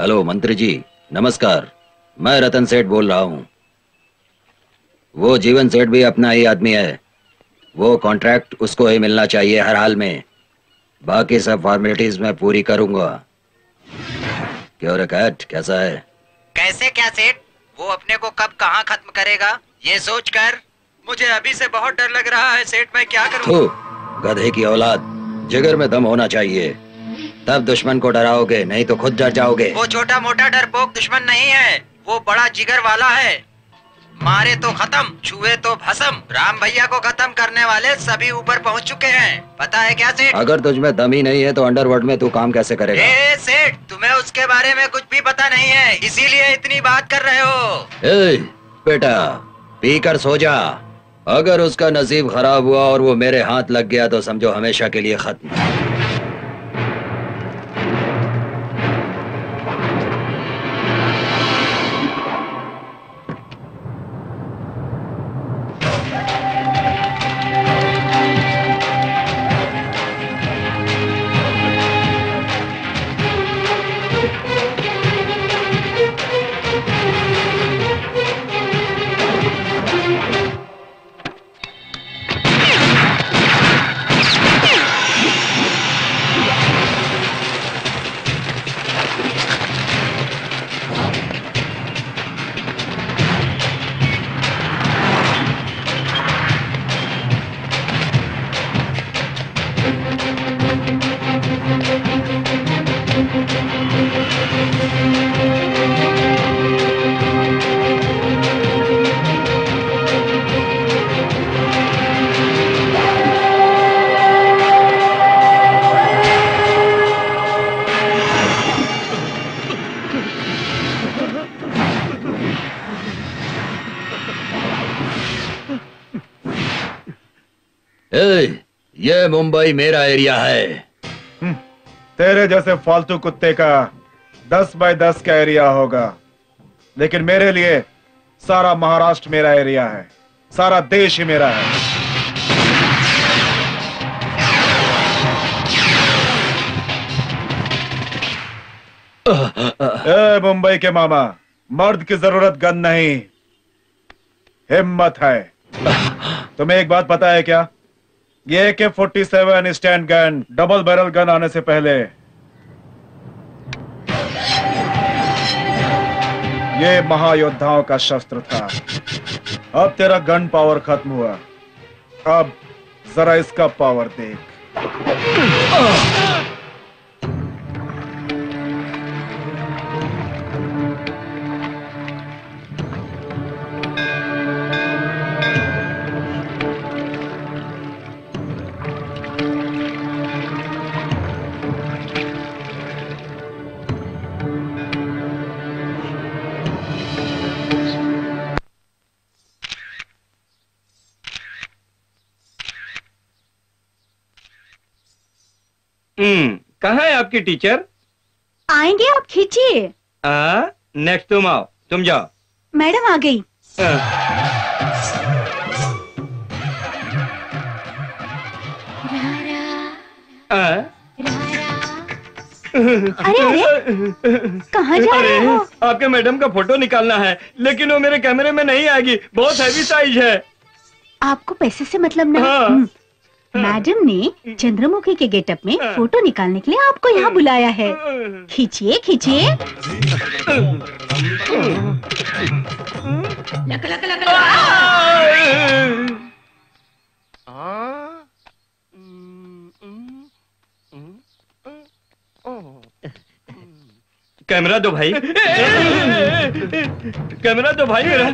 Hello मंत्री जी नमस्कार, मैं रतन सेठ बोल रहा हूँ। वो जीवन सेठ भी अपना ही आदमी है, वो कॉन्ट्रैक्ट उसको ही मिलना चाहिए हर हाल में। बाकी सब फॉर्मेलिटीज मैं पूरी करूंगा। क्यों रे कैट, कैसा है? कैसे क्या सेठ, वो अपने को कब कहाँ खत्म करेगा ये सोचकर मुझे अभी से बहुत डर लग रहा है सेठ। मैं क्या करूँ? गधे की औलाद, जिगर में दम होना चाहिए तब दुश्मन को डराओगे, नहीं तो खुद डर जाओगे। वो छोटा मोटा डरपोक दुश्मन नहीं है, वो बड़ा जिगर वाला है। मारे तो खत्म, छुए तो भस्म। राम भैया को खत्म करने वाले सभी ऊपर पहुंच चुके हैं, पता है क्या सेठ? अगर तुझमें दम ही नहीं है तो अंडरवर्ल्ड में तू काम कैसे करेगा? ए सेठ, तुम्हें उसके बारे में कुछ भी पता नहीं है, इसीलिए इतनी बात कर रहे हो। ए बेटा, पी कर सो जा। अगर उसका नसीब खराब हुआ और वो मेरे हाथ लग गया तो समझो हमेशा के लिए खत्म। मुंबई मेरा एरिया है। तेरे जैसे फालतू कुत्ते का 10 बाय 10 का एरिया होगा, लेकिन मेरे लिए सारा महाराष्ट्र मेरा एरिया है, सारा देश ही मेरा है। ए मुंबई के मामा, मर्द की जरूरत गन नहीं, हिम्मत है। तुम्हें एक बात पता है क्या? ये K 47 sten gun, double barrel gun आने से पहले ये महायोद्धाओं का शस्त्र था। अब तेरा गन पावर खत्म हुआ, अब जरा इसका पावर देख। कहाँ है आपकी टीचर? आएंगे, आप खींचिए। नेक्स्ट तुम आओ। तुम जाओ। मैडम आ गई। अरे अरे, कहाँ जा रहे हो? आपके मैडम का फोटो निकालना है, लेकिन वो मेरे कैमरे में नहीं आएगी, बहुत हैवी साइज है। आपको पैसे से मतलब नहीं। हाँ। मैडम ने चंद्रमुखी के गेटअप में फोटो निकालने के लिए आपको यहाँ बुलाया है। खींचिए खींचिए। कैमरा दो भाई, कैमरा दो भाई मेरा।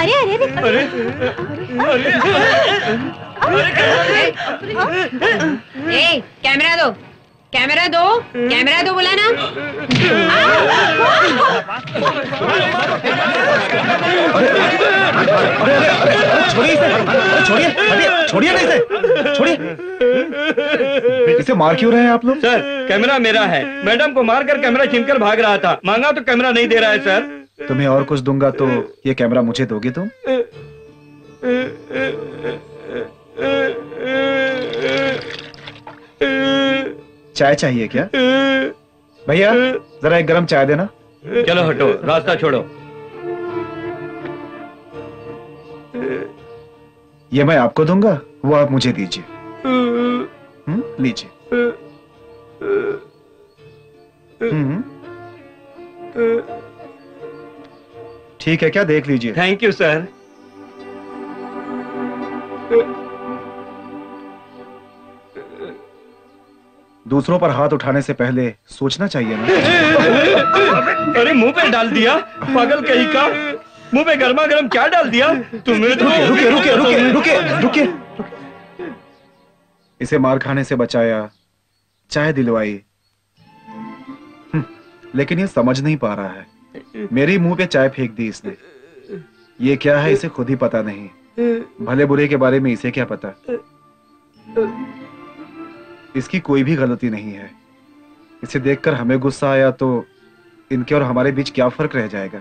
अरे अरे अरे अरे, कैमरा दो, कैमरा दो, कैमरा दो बोला ना। छोड़िए छोड़िए ना इसे, छोड़िए। इसे मार क्यों रहे हैं आप लोग? सर कैमरा मेरा है, मैडम को मारकर कैमरा छीनकर भाग रहा था, मांगा तो कैमरा नहीं दे रहा है। सर तुम्हें और कुछ दूंगा तो ये कैमरा मुझे दोगे तुम? चाय चाहिए क्या? भैया जरा एक गरम चाय देना। चलो हटो, रास्ता छोड़ो। ये मैं आपको दूंगा, वो आप मुझे दीजिए। लीजिए। ठीक है क्या, देख लीजिए। Thank you sir. दूसरों पर हाथ उठाने से पहले सोचना चाहिए ना। अरे मुंह पे डाल दिया, पागल कहीं का। मुंह पे गर्मा गर्म क्या डाल दिया तुमने तो। रुके रुके रुके रुके रुके रुके। इसे मार खाने से बचाया, चाय दिलवाई, लेकिन ये समझ नहीं पा रहा है। मेरे मुंह पे चाय फेंक दी इसने। ये क्या है इसे खुद ही पता नहीं, भले बुरे के बारे में इसे क्या पता। इसकी कोई भी गलती नहीं है। इसे देखकर हमें गुस्सा आया तो इनके और हमारे बीच क्या फर्क रह जाएगा।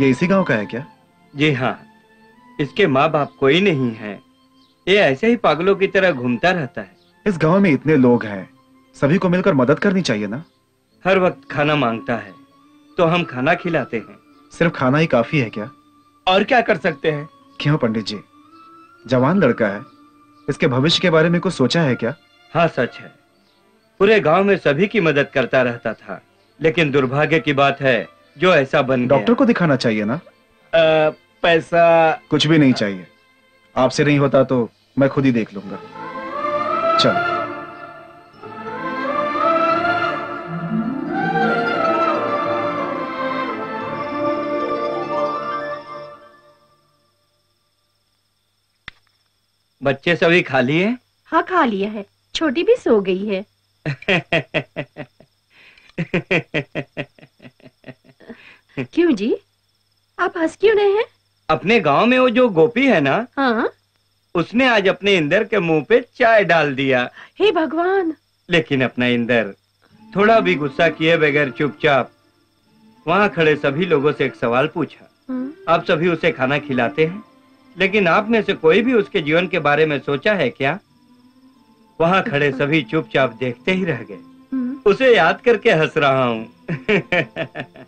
ये इसी गांव का है क्या? जी हाँ, इसके माँ बाप कोई नहीं है। ये ऐसे ही पागलों की तरह घूमता रहता है। इस गांव में इतने लोग हैं, सभी को मिलकर मदद करनी चाहिए ना। हर वक्त खाना मांगता है तो हम खाना खिलाते हैं। सिर्फ खाना ही काफी है क्या? और क्या कर सकते हैं। क्यों पंडित जी, जवान लड़का है, इसके भविष्य के बारे में कुछ सोचा है क्या? हाँ सच है, पूरे गांव में सभी की मदद करता रहता था, लेकिन दुर्भाग्य की बात है जो ऐसा बन गया। डॉक्टर को दिखाना चाहिए ना। पैसा कुछ भी नहीं चाहिए। आपसे नहीं होता तो मैं खुद ही देख लूंगा। चलो। बच्चे सभी खा लिए? हाँ खा लिया है, छोटी भी सो गई है। क्यों जी, आप हंस क्यों रहे हैं? अपने गांव में वो जो गोपी है ना, हाँ? उसने आज अपने इंदर के मुंह पे चाय डाल दिया। हे भगवान। लेकिन अपना इंदर थोड़ा भी गुस्सा किए बगैर चुपचाप वहाँ खड़े सभी लोगों से एक सवाल पूछा। आप सभी उसे खाना खिलाते हैं, लेकिन आप में से कोई भी उसके जीवन के बारे में सोचा है क्या? वहाँ खड़े सभी चुपचाप देखते ही रह गए। उसे याद करके हंस रहा हूँ।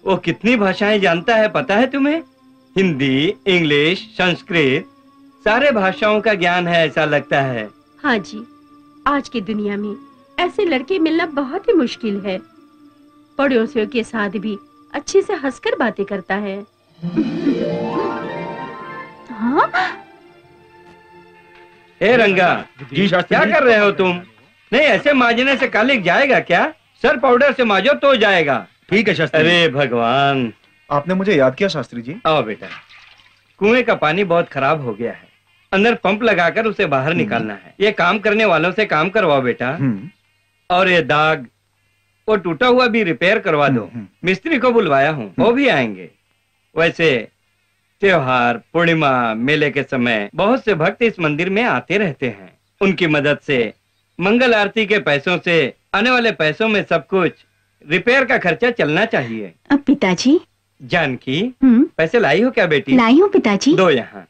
वो कितनी भाषाएं जानता है पता है तुम्हें? हिंदी, इंग्लिश, संस्कृत, सारे भाषाओं का ज्ञान है ऐसा लगता है। हाँ जी, आज की दुनिया में ऐसे लड़के मिलना बहुत ही मुश्किल है। पड़ोसियों के साथ भी अच्छे से हंसकर बातें करता है। ए रंगा जी, क्या कर रहे हो तुम? नहीं ऐसे मांजने से कालिक जाएगा क्या? सर पाउडर से मांजो तो जाएगा। ठीक है शास्त्री। अरे भगवान, आपने मुझे याद किया शास्त्री जी। आओ बेटा, कुएं का पानी बहुत खराब हो गया है, अंदर पंप लगाकर उसे बाहर निकालना है। ये काम करने वालों से काम करवाओ बेटा, और ये दाग वो टूटा हुआ भी रिपेयर करवा दो। मिस्त्री को बुलवाया हूँ, वो भी आएंगे। वैसे त्योहार, पूर्णिमा, मेले के समय बहुत से भक्त इस मंदिर में आते रहते हैं। उनकी मदद से मंगल आरती के पैसों से आने वाले पैसों में सब कुछ रिपेयर का खर्चा चलना चाहिए। अब पिताजी। जानकी, पैसे लाई हो क्या बेटी? लाई हूँ पिताजी। दो यहाँ।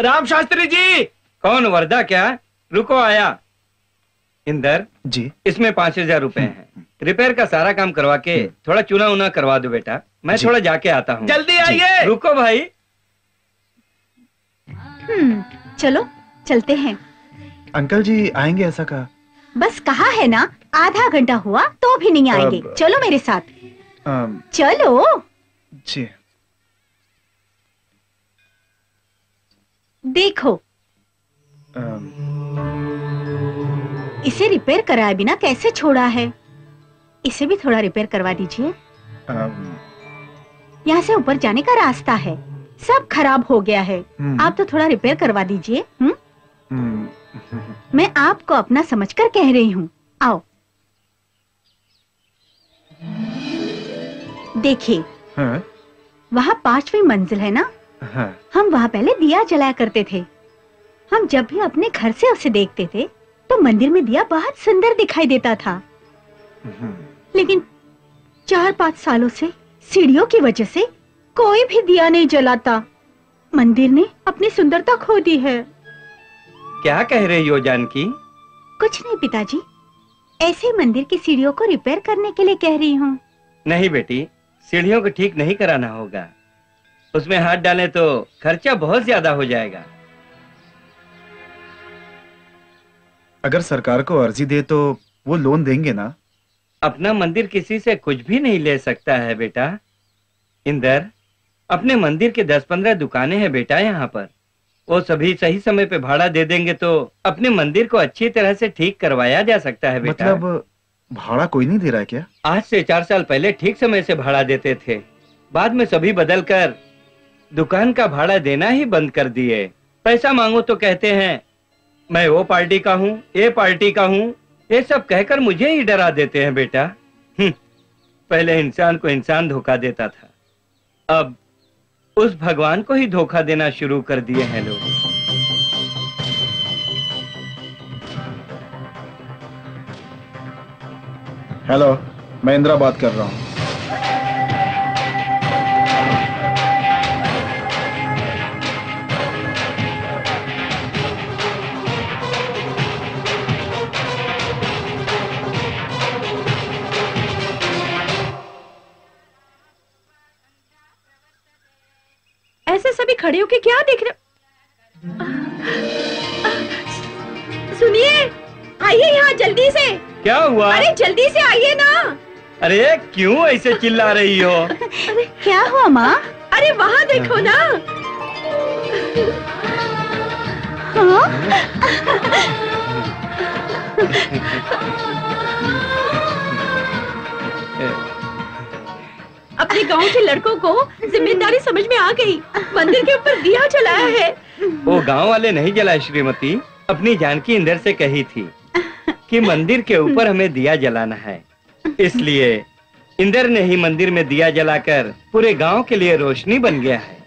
राम शास्त्री जी। कौन वर्दा? क्या? रुको आया। इंदर जी, इसमें 5,000 रुपए हैं, रिपेयर का सारा काम करवा के थोड़ा चूना उना करवा दो बेटा। मैं थोड़ा जाके आता हूँ। जल्दी आइए। रुको भाई। चलो चलते हैं। अंकल जी आएंगे ऐसा कहा? बस कहा है ना, आधा घंटा हुआ तो भी नहीं आएंगे। चलो मेरे साथ। चलो जी। देखो इसे रिपेयर कराए बिना कैसे छोड़ा है, इसे भी थोड़ा रिपेयर करवा दीजिए। यहाँ से ऊपर जाने का रास्ता है, सब खराब हो गया है। आप तो थोड़ा रिपेयर करवा दीजिए। मैं आपको अपना समझकर कह रही हूँ। आओ देखिए। हाँ? वहाँ 5वीं मंजिल है ना। हाँ। हम वहाँ पहले दिया जलाया करते थे, हम जब भी अपने घर से उसे देखते थे तो मंदिर में दिया बहुत सुंदर दिखाई देता था, लेकिन 4-5 सालों से सीढ़ियों की वजह से कोई भी दिया नहीं जलाता। मंदिर ने अपनी सुंदरता खो दी है। क्या कह रही हो जानकी? कुछ नहीं पिताजी, ऐसे मंदिर की सीढ़ियों को रिपेयर करने के लिए कह रही हूँ। नहीं बेटी, सीढ़ियों को ठीक नहीं कराना होगा, उसमें हाथ डालें तो खर्चा बहुत ज्यादा हो जाएगा। अगर सरकार को अर्जी दे तो वो लोन देंगे ना? अपना मंदिर किसी से कुछ भी नहीं ले सकता है बेटा। इंदर, अपने मंदिर के 10-15 दुकानें हैं बेटा यहाँ पर, वो सभी सही समय पे भाड़ा दे देंगे तो अपने मंदिर को अच्छी तरह से ठीक करवाया जा सकता है बेटा। मतलब भाड़ा कोई नहीं दे रहा है क्या? आज से 4 साल पहले ठीक समय से भाड़ा देते थे, बाद में सभी बदलकर दुकान का भाड़ा देना ही बंद कर दिए। पैसा मांगो तो कहते हैं मैं वो पार्टी का हूँ, ये पार्टी का हूँ, ये सब कहकर मुझे ही डरा देते हैं बेटा। पहले इंसान को इंसान धोखा देता था, अब उस भगवान को ही धोखा देना शुरू कर दिए हैं लोग। हेलो, मैं इंद्रा बात कर रहा हूँ। सभी खड़े होके क्या देख रहे? सुनिए, आइए यहाँ जल्दी से। क्या हुआ? अरे जल्दी से आइए ना। अरे क्यों ऐसे चिल्ला रही हो? अरे क्या हुआ माँ? अरे वहाँ देखो ना। अपने गांव के लड़कों को जिम्मेदारी समझ में आ गई, मंदिर के ऊपर दिया जलाया है। वो गांव वाले नहीं जलाए श्रीमती, अपनी जानकी इंदर से कही थी कि मंदिर के ऊपर हमें दिया जलाना है, इसलिए इंदर ने ही मंदिर में दिया जलाकर पूरे गांव के लिए रोशनी बन गया है।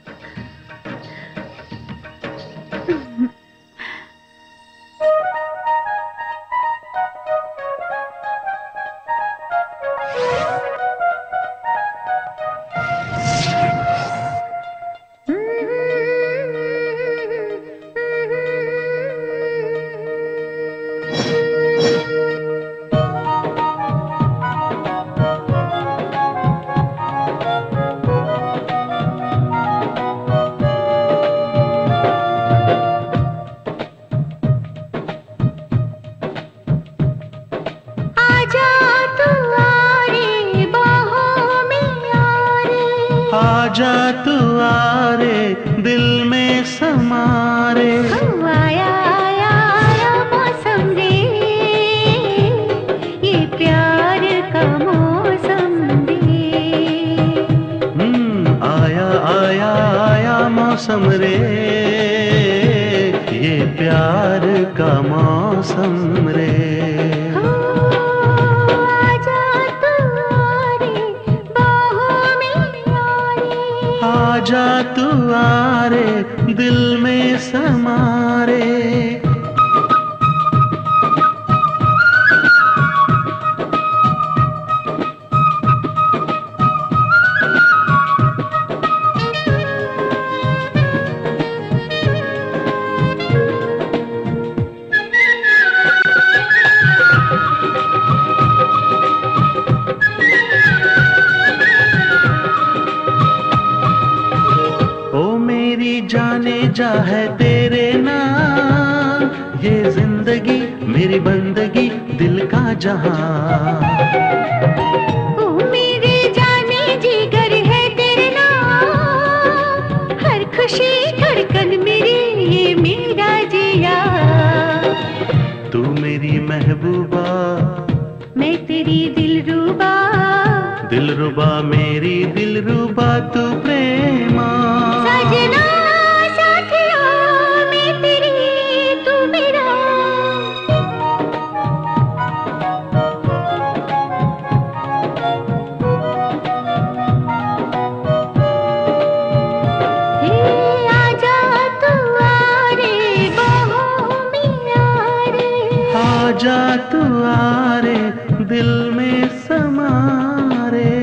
जा तू आ रे दिल में समा रे।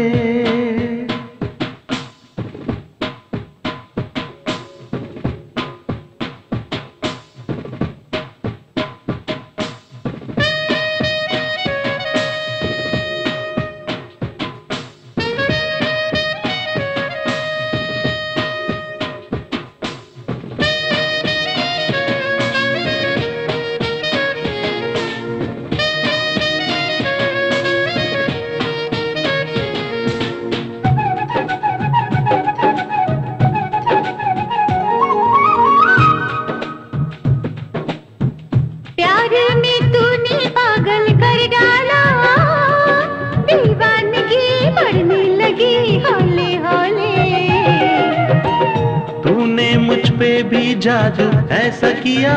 ऐसा किया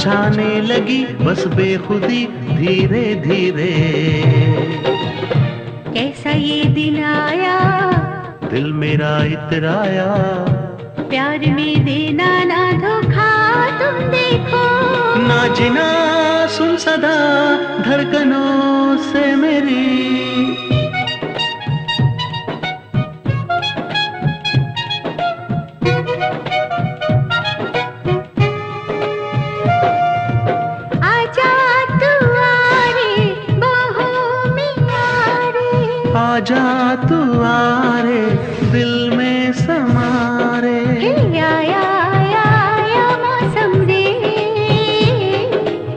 छाने लगी बस बेखुदी धीरे धीरे। कैसा ये दिन आया दिल मेरा इतराया। प्यार में देना ना धोखा तुम देखो ना जिना सुन सदा धड़कनों से मेरी। जा तू आ रे दिल में समा रे। या मौसम दे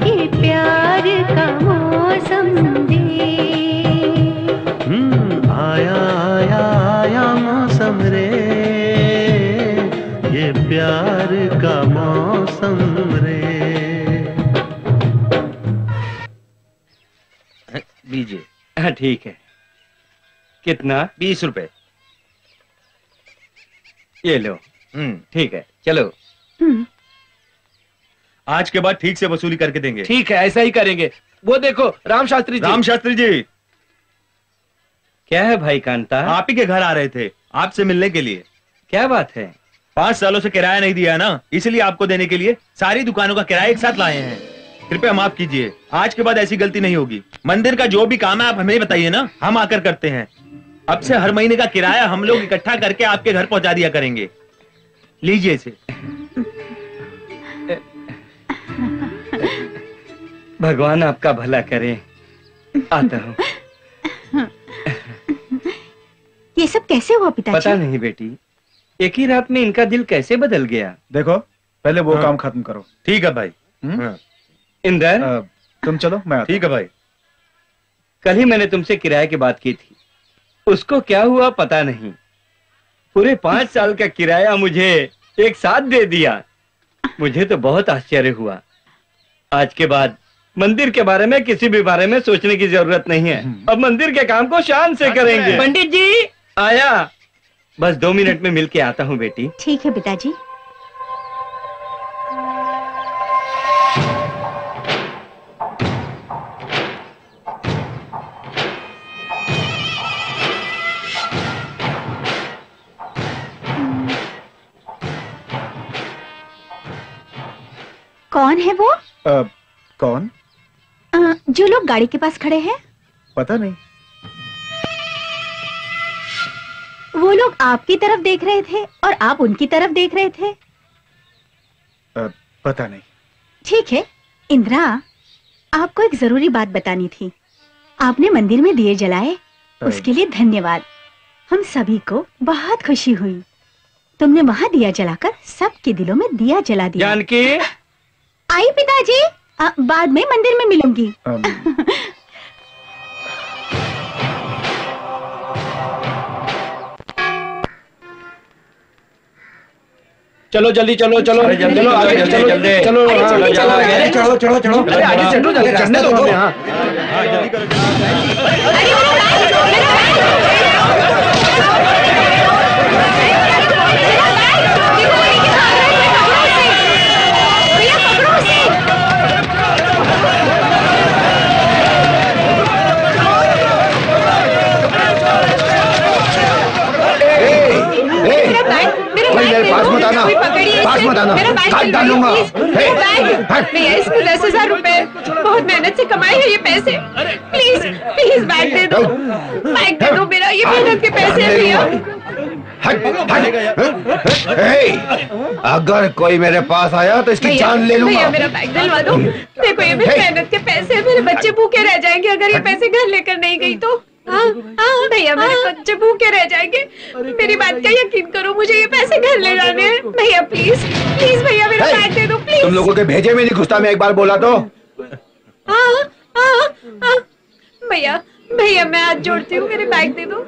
ये प्यार का मौसम दे। आया मौसम रे ये प्यार का मौसम रे। दीजिए। हाँ ठीक है। कितना? 20 रुपए। ये लो। ठीक है चलो। आज के बाद ठीक से वसूली करके देंगे। ठीक है ऐसा ही करेंगे। वो देखो राम शास्त्री जी। क्या है भाई कांता? आप ही के घर आ रहे थे आपसे मिलने के लिए। क्या बात है? 5 सालों से किराया नहीं दिया ना, इसलिए आपको देने के लिए सारी दुकानों का किराया एक साथ लाए हैं। कृपया माफ कीजिए, आज के बाद ऐसी गलती नहीं होगी। मंदिर का जो भी काम है आप हमें बताइए ना, हम आकर करते हैं। अब से हर महीने का किराया हम लोग इकट्ठा करके आपके घर पहुंचा दिया करेंगे। लीजिए इसे। भगवान आपका भला करे। आता हूँ। ये सब कैसे हुआ पिताजी? पता नहीं बेटी, एक ही रात में इनका दिल कैसे बदल गया। देखो पहले वो काम खत्म करो। ठीक है भाई। इंदर तुम चलो, मैं। ठीक है भाई। कल ही मैंने तुमसे किराए की बात की थी, उसको क्या हुआ पता नहीं। पूरे 5 साल का किराया मुझे एक साथ दे दिया। मुझे तो बहुत आश्चर्य हुआ। आज के बाद मंदिर के बारे में किसी भी बारे में सोचने की जरूरत नहीं है। अब मंदिर के काम को शान से करेंगे। पंडित जी आया, बस 2 मिनट में मिल के आता हूँ बेटी। ठीक है पिताजी। कौन है वो? कौन? जो लोग गाड़ी के पास खड़े हैं। पता नहीं। वो लोग आपकी तरफ देख रहे थे और आप उनकी तरफ देख रहे थे। पता नहीं। ठीक है। इंद्रा, आपको एक जरूरी बात बतानी थी। आपने मंदिर में दिए जलाए, उसके लिए धन्यवाद। हम सभी को बहुत खुशी हुई। तुमने वहाँ दिया जलाकर सबके दिलों में दिया जला दिया। जानकी आई पिताजी, बाद में मंदिर में मिलूंगी। चलो जल्दी चलो आगे चलो। चढ़ने दो। मेरा बैग पास मत आना, काट डालूंगा। भैया इसको 10,000 रुपए बहुत मेहनत से कमाए हैं ये पैसे, प्लीज प्लीज बैग दे दो, बैग दे दो मेरा, ये मेहनत के पैसे हैं भैया। अगर कोई मेरे पास आया तो इसकी जान ले लूंगा। भैया मेरा बैग दिलवा दो, देखो ये मेरी मेहनत के पैसे हैं, मेरे बच्चे भूखे रह जाएंगे अगर ये पैसे घर लेकर नहीं गई तो। हाँ हाँ भैया मेरे बच्चे भूखे रह जाएंगे, मेरी बात का यकीन करो, मुझे ये पैसे घर ले जाने हैं भैया, प्लीज प्लीज भैया मेरा बैग दे दो प्लीज। तुम लोगों के भेजे में नहीं घुसता, मैं एक बार बोला तो। हाँ हाँ हाँ भैया भैया मैं हाथ जोड़ती हूँ, मेरे बैग दे दो।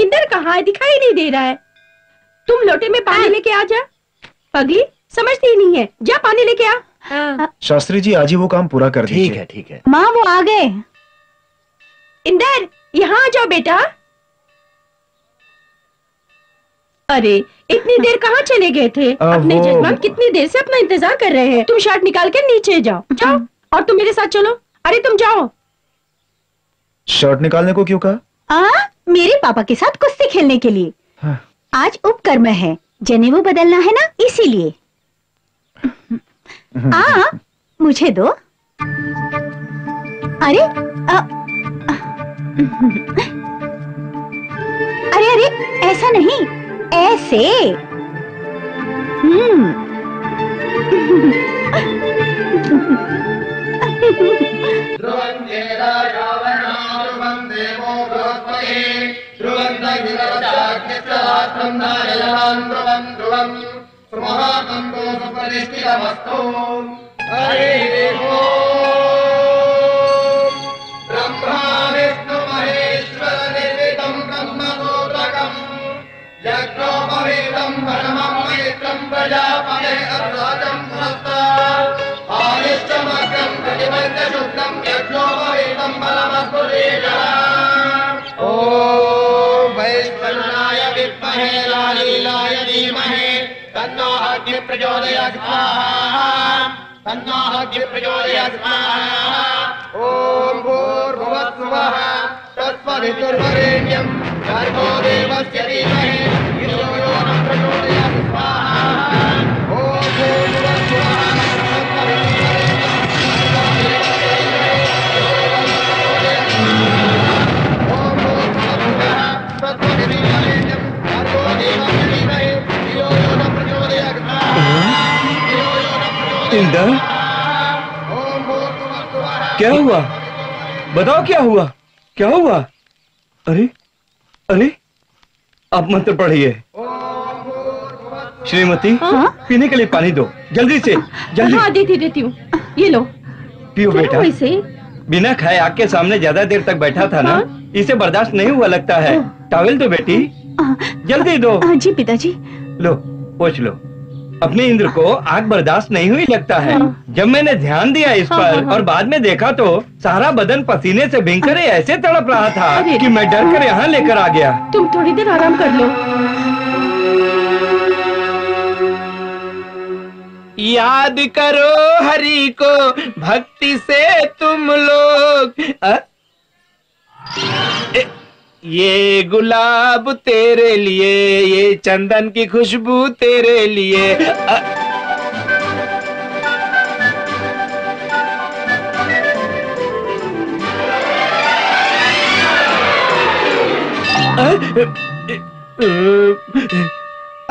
इंदर कहाँ, दिखाई नहीं दे रहा है। तुम लोटे में पानी लेके आ जा। पगली समझती ही नहीं है, जा पानी लेके आ। शास्त्री जी आज ही वो काम पूरा कर दीजिए। ठीक है ठीक है माँ, वो आ गए। इंदर यहाँ आ जाओ बेटा। अरे इतनी देर कहाँ चले गए थे? अपने जजमान कितनी देर से अपना इंतजार कर रहे हैं। तुम शर्ट निकाल के नीचे जाओ, जाओ और तुम मेरे साथ चलो। अरे तुम जाओ। शर्ट निकालने को क्यों कहा? मेरे पापा के साथ कुश्ती खेलने के लिए। हाँ। आज उपकर्म है, जनेऊ बदलना है ना, इसीलिए। मुझे दो। अरे अरे अरे ऐसा नहीं, ऐसे। ब्रह्मा विष्णु महेश्वर निर्मितं ब्रह्मसूत्रकं यज्ञोपवीतं परमं पवित्रं प्रजापते अर्धातं आलिश्चमग्रं प्रतिबन्धशुद्धं यज्ञोपवीतं परमस्फुरीजः। ॐ वैश्वनाय विद्महे लालीलाय धीमहि तन्नो अग्निः प्रचोदयात् स्वाहा। ॐ भूर्भुवः स्वः तत्सवितुर्वरेण्यं भर्गो देवस्य धीमहि यो न प्रचोदयात् स्वाहा। ॐ भूर्भुवः स्वः तत्सवितुर्वरेण्यं भर्गो देवस्य धीमहि यो न प्रचोदयात् स्वाहा। इंदर क्या हुआ, बताओ क्या हुआ, क्या हुआ? अरे अरे आप मंत्र पढ़िए। श्रीमती पीने के लिए पानी दो जल्दी से जल्दी। हाँ देती हूँ, ये लो पियो बेटा। बिना खाए आग के सामने ज्यादा देर तक बैठा था ना, इसे बर्दाश्त नहीं हुआ लगता है। टॉवल दो बेटी जल्दी दो। जी पिताजी। लो पोछ लो। अपने इंद्र को आग बर्दाश्त नहीं हुई लगता है। जब मैंने ध्यान दिया इस पर और बाद में देखा तो सारा बदन पसीने से भीगकर ऐसे तड़प रहा था कि मैं डर कर यहाँ लेकर आ गया। तुम थोड़ी देर आराम कर लो। याद करो हरि को भक्ति से तुम लोग। ये गुलाब तेरे लिए, ये चंदन की खुशबू तेरे लिए।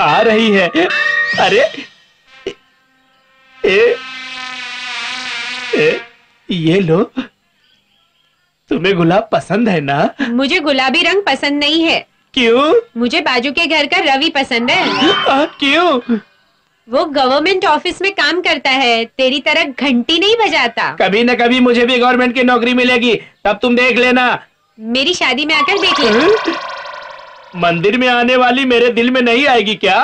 आ रही है। अरे ये लो, तुम्हें गुलाब पसंद है ना? मुझे गुलाबी रंग पसंद नहीं है। क्यों? मुझे बाजू के घर का रवि पसंद है। क्यों? वो गवर्नमेंट ऑफिस में काम करता है, तेरी तरह घंटी नहीं बजाता। कभी न कभी मुझे भी गवर्नमेंट की नौकरी मिलेगी, तब तुम देख लेना। मेरी शादी में आकर देख लेना। मंदिर में आने वाली मेरे दिल में नहीं आएगी क्या?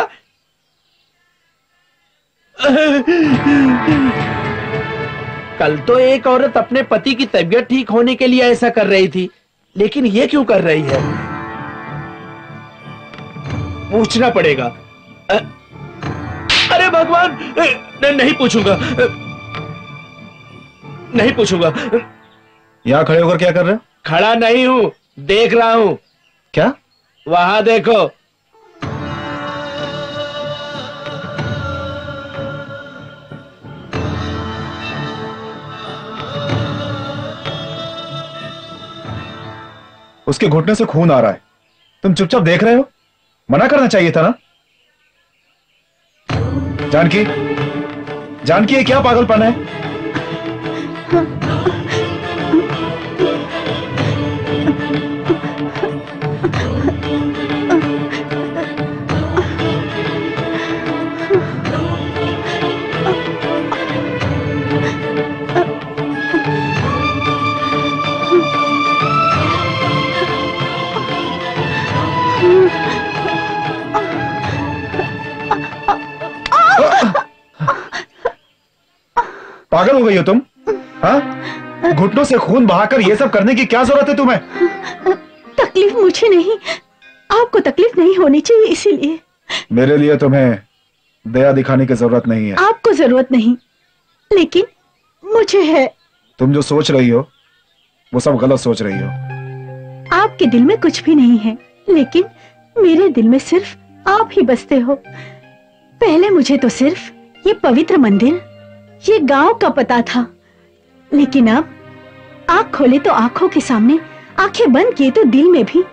कल तो एक औरत अपने पति की तबीयत ठीक होने के लिए ऐसा कर रही थी, लेकिन ये क्यों कर रही है? पूछना पड़ेगा। अरे भगवान, नहीं पूछूंगा, नहीं पूछूंगा। यहाँ खड़े होकर क्या कर रहे हो? खड़ा नहीं हूँ, देख रहा हूँ। क्या? वहां देखो। उसके घुटने से खून आ रहा है, तुम चुपचाप देख रहे हो। मना करना चाहिए था ना। जानकी, जानकी, ये क्या पागलपन है? पागल हो गई हो तुम? हाँ? घुटनों से खून बहाकर ये सब करने की क्या जरूरत है तुम्हें? तकलीफ मुझे नहीं, आपको तकलीफ नहीं होनी चाहिए, इसीलिए। मेरे लिए तुम्हें दया दिखाने की जरूरत नहीं है। आपको जरूरत नहीं, लेकिन मुझे है। तुम जो सोच रही हो वो सब गलत सोच रही हो। आपके दिल में कुछ भी नहीं है, लेकिन मेरे दिल में सिर्फ आप ही बसते हो। पहले मुझे तो सिर्फ ये पवित्र मंदिर, ये गांव का पता था, लेकिन अब आँख खोले तो आँखों के सामने, आँखें बंद किए तो दिल में भी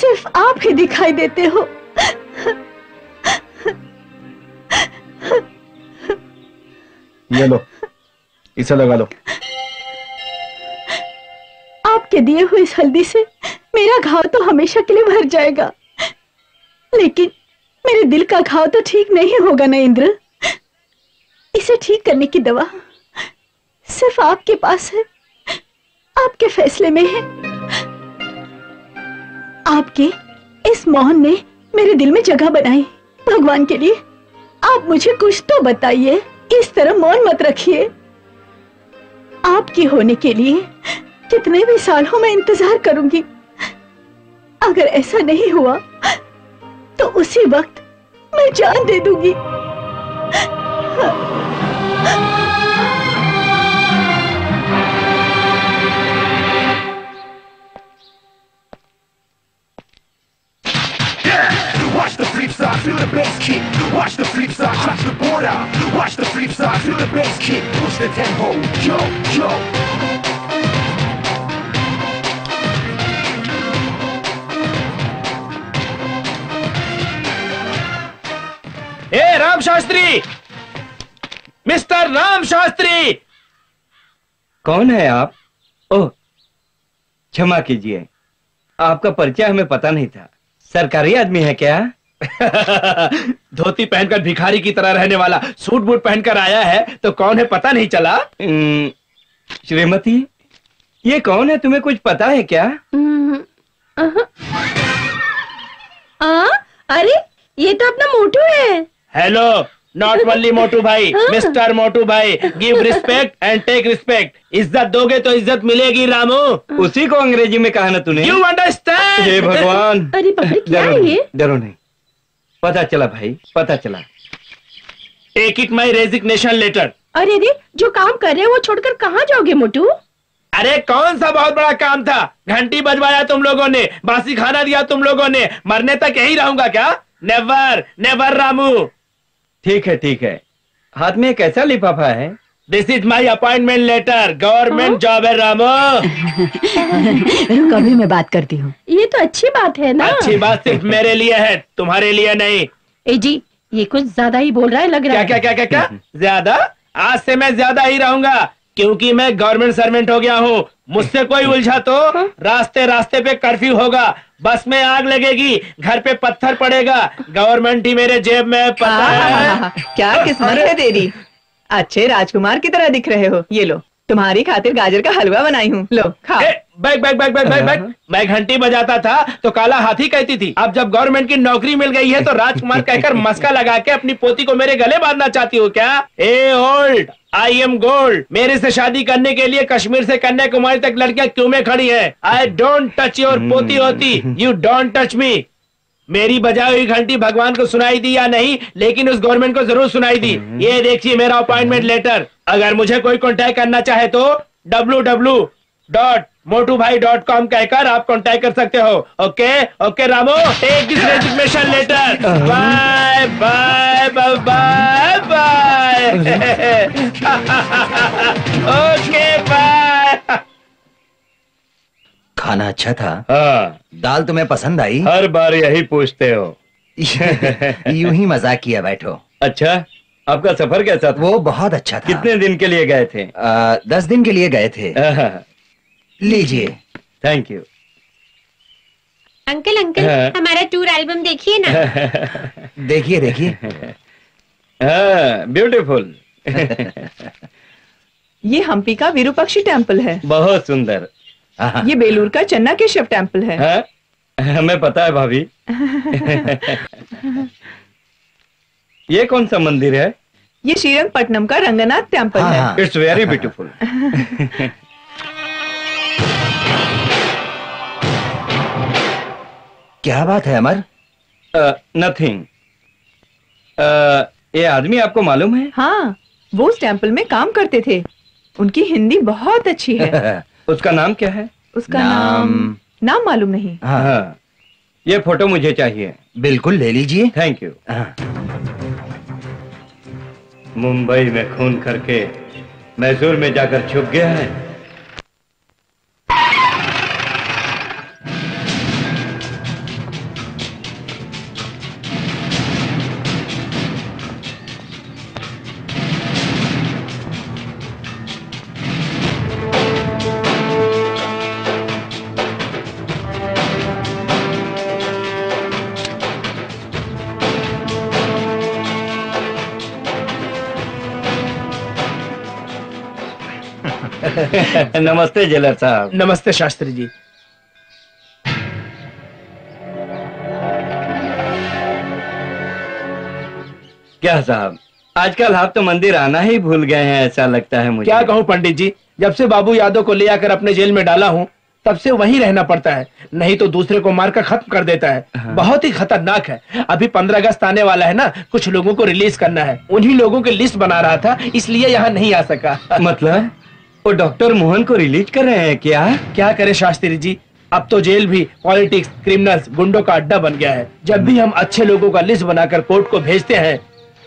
सिर्फ आप ही दिखाई देते हो। ये लो, इसे लगा लो। आपके दिए हुए इस हल्दी से मेरा घाव तो हमेशा के लिए भर जाएगा, लेकिन मेरे दिल का घाव तो ठीक नहीं होगा ना इंद्र। इसे ठीक करने की दवा सिर्फ आपके पास है, आपके फैसले में है। आपके इस मौन ने मेरे दिल में जगह बनाई। भगवान के लिए आप मुझे कुछ तो बताइए, इस तरह मौन मत रखिए। आपके होने के लिए कितने भी साल हो मैं इंतजार करूंगी। अगर ऐसा नहीं हुआ तो उसी वक्त मैं जान दे दूंगी। Watch the flip side, feel the bass kick. Watch the flip side, touch the border. Watch the flip side, feel the bass kick. Push the tempo, yo, yo. Hey, Ram Shastri! Mister Ram Shastri! कौन है आप? ओह, क्षमा कीजिए, आपका परिचय हमें पता नहीं था। सरकारी आदमी है क्या? धोती पहनकर भिखारी की तरह रहने वाला, सूट बूट पहनकर आया है तो कौन है पता नहीं चला। श्रीमती, ये कौन है, तुम्हें कुछ पता है क्या? अरे ये तो अपना मोटू है। हेलो, नॉट ओनली मोटू भाई, मिस्टर मोटू भाई। Give respect and take respect. इज्जत दोगे तो इज्जत मिलेगी रामू। उसी को अंग्रेजी में कहा ना तूने। You understand? हे भगवान, अरे क्या है ये? डरो नहीं, पता चला भाई, पता चला। Take it my resignation letter. अरे रे, जो काम कर रहे हो वो छोड़कर कहाँ जाओगे मोटू? अरे कौन सा बहुत बड़ा काम था? घंटी बजवाया तुम लोगों ने, बासी खाना दिया तुम लोगों ने, मरने तक यही रहूंगा क्या? Never never Ramu. ठीक है, ठीक है। हाथ में एक ऐसा लिफाफा है। This is my appointment letter. Government job है रामू। रुको, अभी मैं बात करती हूँ। ये तो अच्छी बात है ना? अच्छी बात सिर्फ मेरे लिए है, तुम्हारे लिए नहीं। ए जी, ये कुछ ज्यादा ही बोल रहा है लग रहा है। क्या ज्यादा? आज से मैं ज्यादा ही रहूंगा क्योंकि मैं गवर्नमेंट सर्वेंट हो गया हूँ। मुझसे कोई उलझा तो रास्ते रास्ते पे कर्फ्यू होगा, बस में आग लगेगी, घर पे पत्थर पड़ेगा। गवर्नमेंट ही मेरे जेब में पता है। क्या किस्मत है तेरी, अच्छे राजकुमार की तरह दिख रहे हो। ये लो, तुम्हारी खातिर गाजर का हलवा बनाई हूँ, लो खाओ। मैं घंटी बजाता था तो काला हाथी कहती थी, अब जब गवर्नमेंट की नौकरी मिल गई है तो राजकुमार कहकर मस्का लगा के अपनी पोती को मेरे गले बांधना चाहती हो क्या? ए ओल्ड आई एम गोल्ड, मेरे से शादी करने के लिए कश्मीर से कन्याकुमारी तक लड़कियां क्यों में खड़ी है। आई डोंट टच योर पोती होती, यू डोंट टच मी। मेरी बजाई हुई घंटी भगवान को सुनाई दी या नहीं, लेकिन उस गवर्नमेंट को जरूर सुनाई दी। ये देखिए मेरा अपॉइंटमेंट लेटर, अगर मुझे कोई कॉन्टैक्ट करना चाहे तो www.motubhai.com कहकर आप कॉन्टैक्ट कर सकते हो। Okay okay Ramu, take this resignation letter, bye bye bye bye. Okay bye. खाना अच्छा था। हाँ। दाल तुम्हें पसंद आई? हर बार यही पूछते हो। यूं ही मजाक किया, बैठो। अच्छा, आपका सफर कैसा था? वो बहुत अच्छा था। कितने दिन के लिए गए थे? 10 दिन के लिए गए थे। लीजिए। Thank you. अंकल अंकल, हमारा टूर एल्बम देखिए ना। देखिए देखिए, ब्यूटीफुल। ये हम्पी का विरुपाक्षी टेम्पल है, बहुत सुंदर। ये बेलूर का चन्ना के शव टेम्पल है। हमें पता है भाभी। ये कौन सा मंदिर है? ये श्रीरंग पटनम का रंगनाथ टेम्पल है। It's very beautiful. क्या बात है अमर? नथिंग। ये आदमी आपको मालूम है? हाँ, वो उस टेम्पल में काम करते थे, उनकी हिंदी बहुत अच्छी है। उसका नाम क्या है? उसका नाम मालूम नहीं। हाँ, ये फोटो मुझे चाहिए। बिल्कुल, ले लीजिए। Thank you. मुंबई में खून करके मैसूर में जाकर छुप गया है। नमस्ते जेलर साहब। नमस्ते शास्त्री जी। क्या साहब, आजकल आप तो मंदिर आना ही भूल गए हैं, ऐसा लगता है मुझे। क्या कहूँ पंडित जी, जब से बाबू यादव को ले आकर अपने जेल में डाला हूँ तब से वहीं रहना पड़ता है, नहीं तो दूसरे को मारकर खत्म कर देता है। हाँ। बहुत ही खतरनाक है। अभी 15 अगस्त आने वाला है ना, कुछ लोगों को रिलीज करना है, उन्हीं लोगों की लिस्ट बना रहा था, इसलिए यहाँ नहीं आ सका। मतलब वो डॉक्टर मोहन को रिलीज कर रहे हैं क्या? क्या करे शास्त्री जी, अब तो जेल भी पॉलिटिक्स, क्रिमिनल्स, गुंडों का अड्डा बन गया है। जब भी हम अच्छे लोगों का लिस्ट बनाकर कोर्ट को भेजते हैं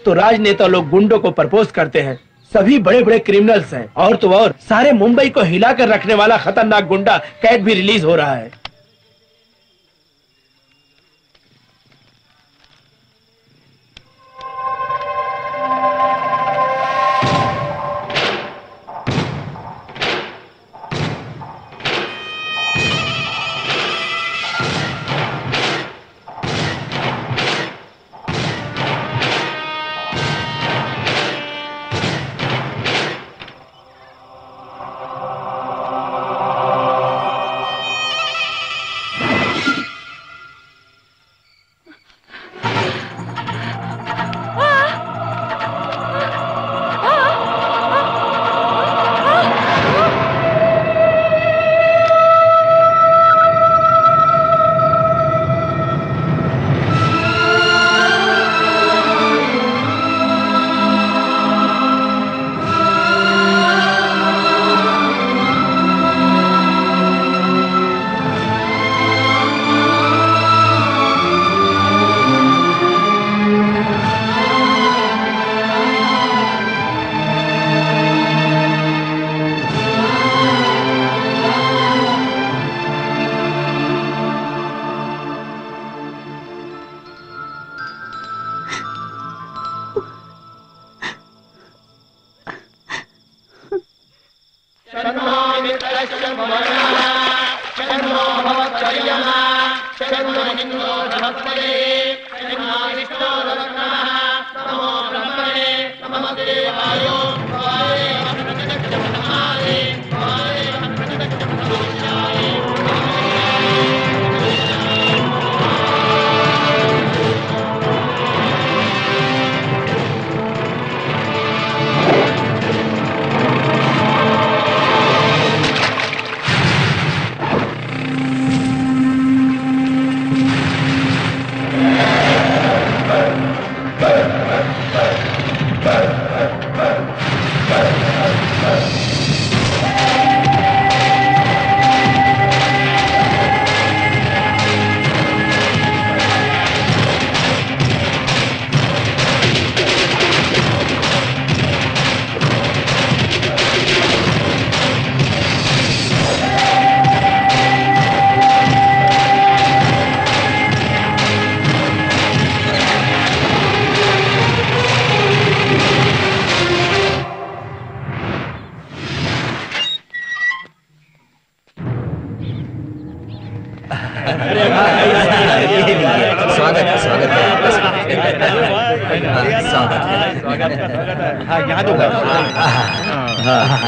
तो राजनेता लोग गुंडों को प्रपोज करते हैं। सभी बड़े बड़े क्रिमिनल्स हैं, और तो और सारे मुंबई को हिला कर रखने वाला खतरनाक गुंडा कैद भी रिलीज हो रहा है।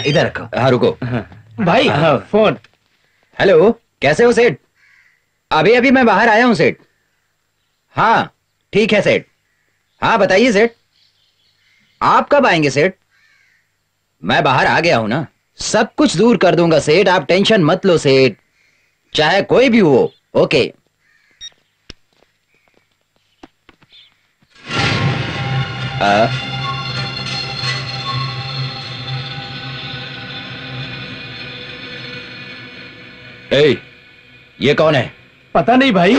इधर रखो। हाँ रुको भाई फोन। हेलो कैसे हो सेठ? अभी अभी मैं बाहर आया हूँ सेठ। हाँ ठीक है सेठ। हाँ बताइए सेठ आप कब आएंगे? सेठ मैं बाहर आ गया हूँ ना, सब कुछ दूर कर दूंगा सेठ, आप टेंशन मत लो सेठ, चाहे कोई भी हो। ओके ए, ये कौन है? पता नहीं भाई।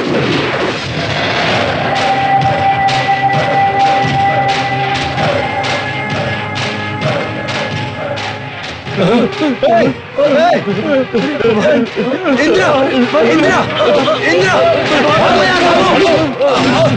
इंद्रा, इंद्रा, इंद्रा, भागो यार भागो।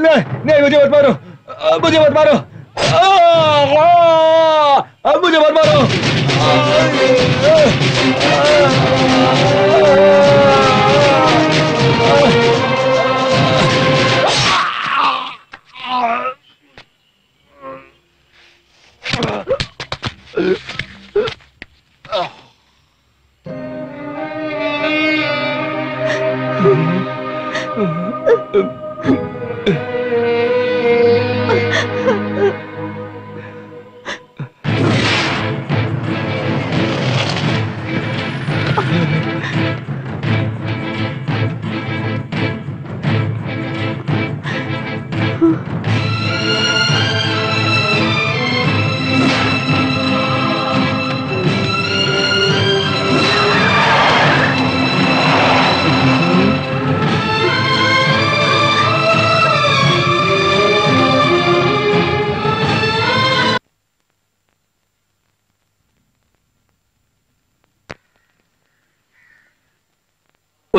नहीं नहीं, मुझे मत मारो, मुझे मत मारो, मुझे मत मारो।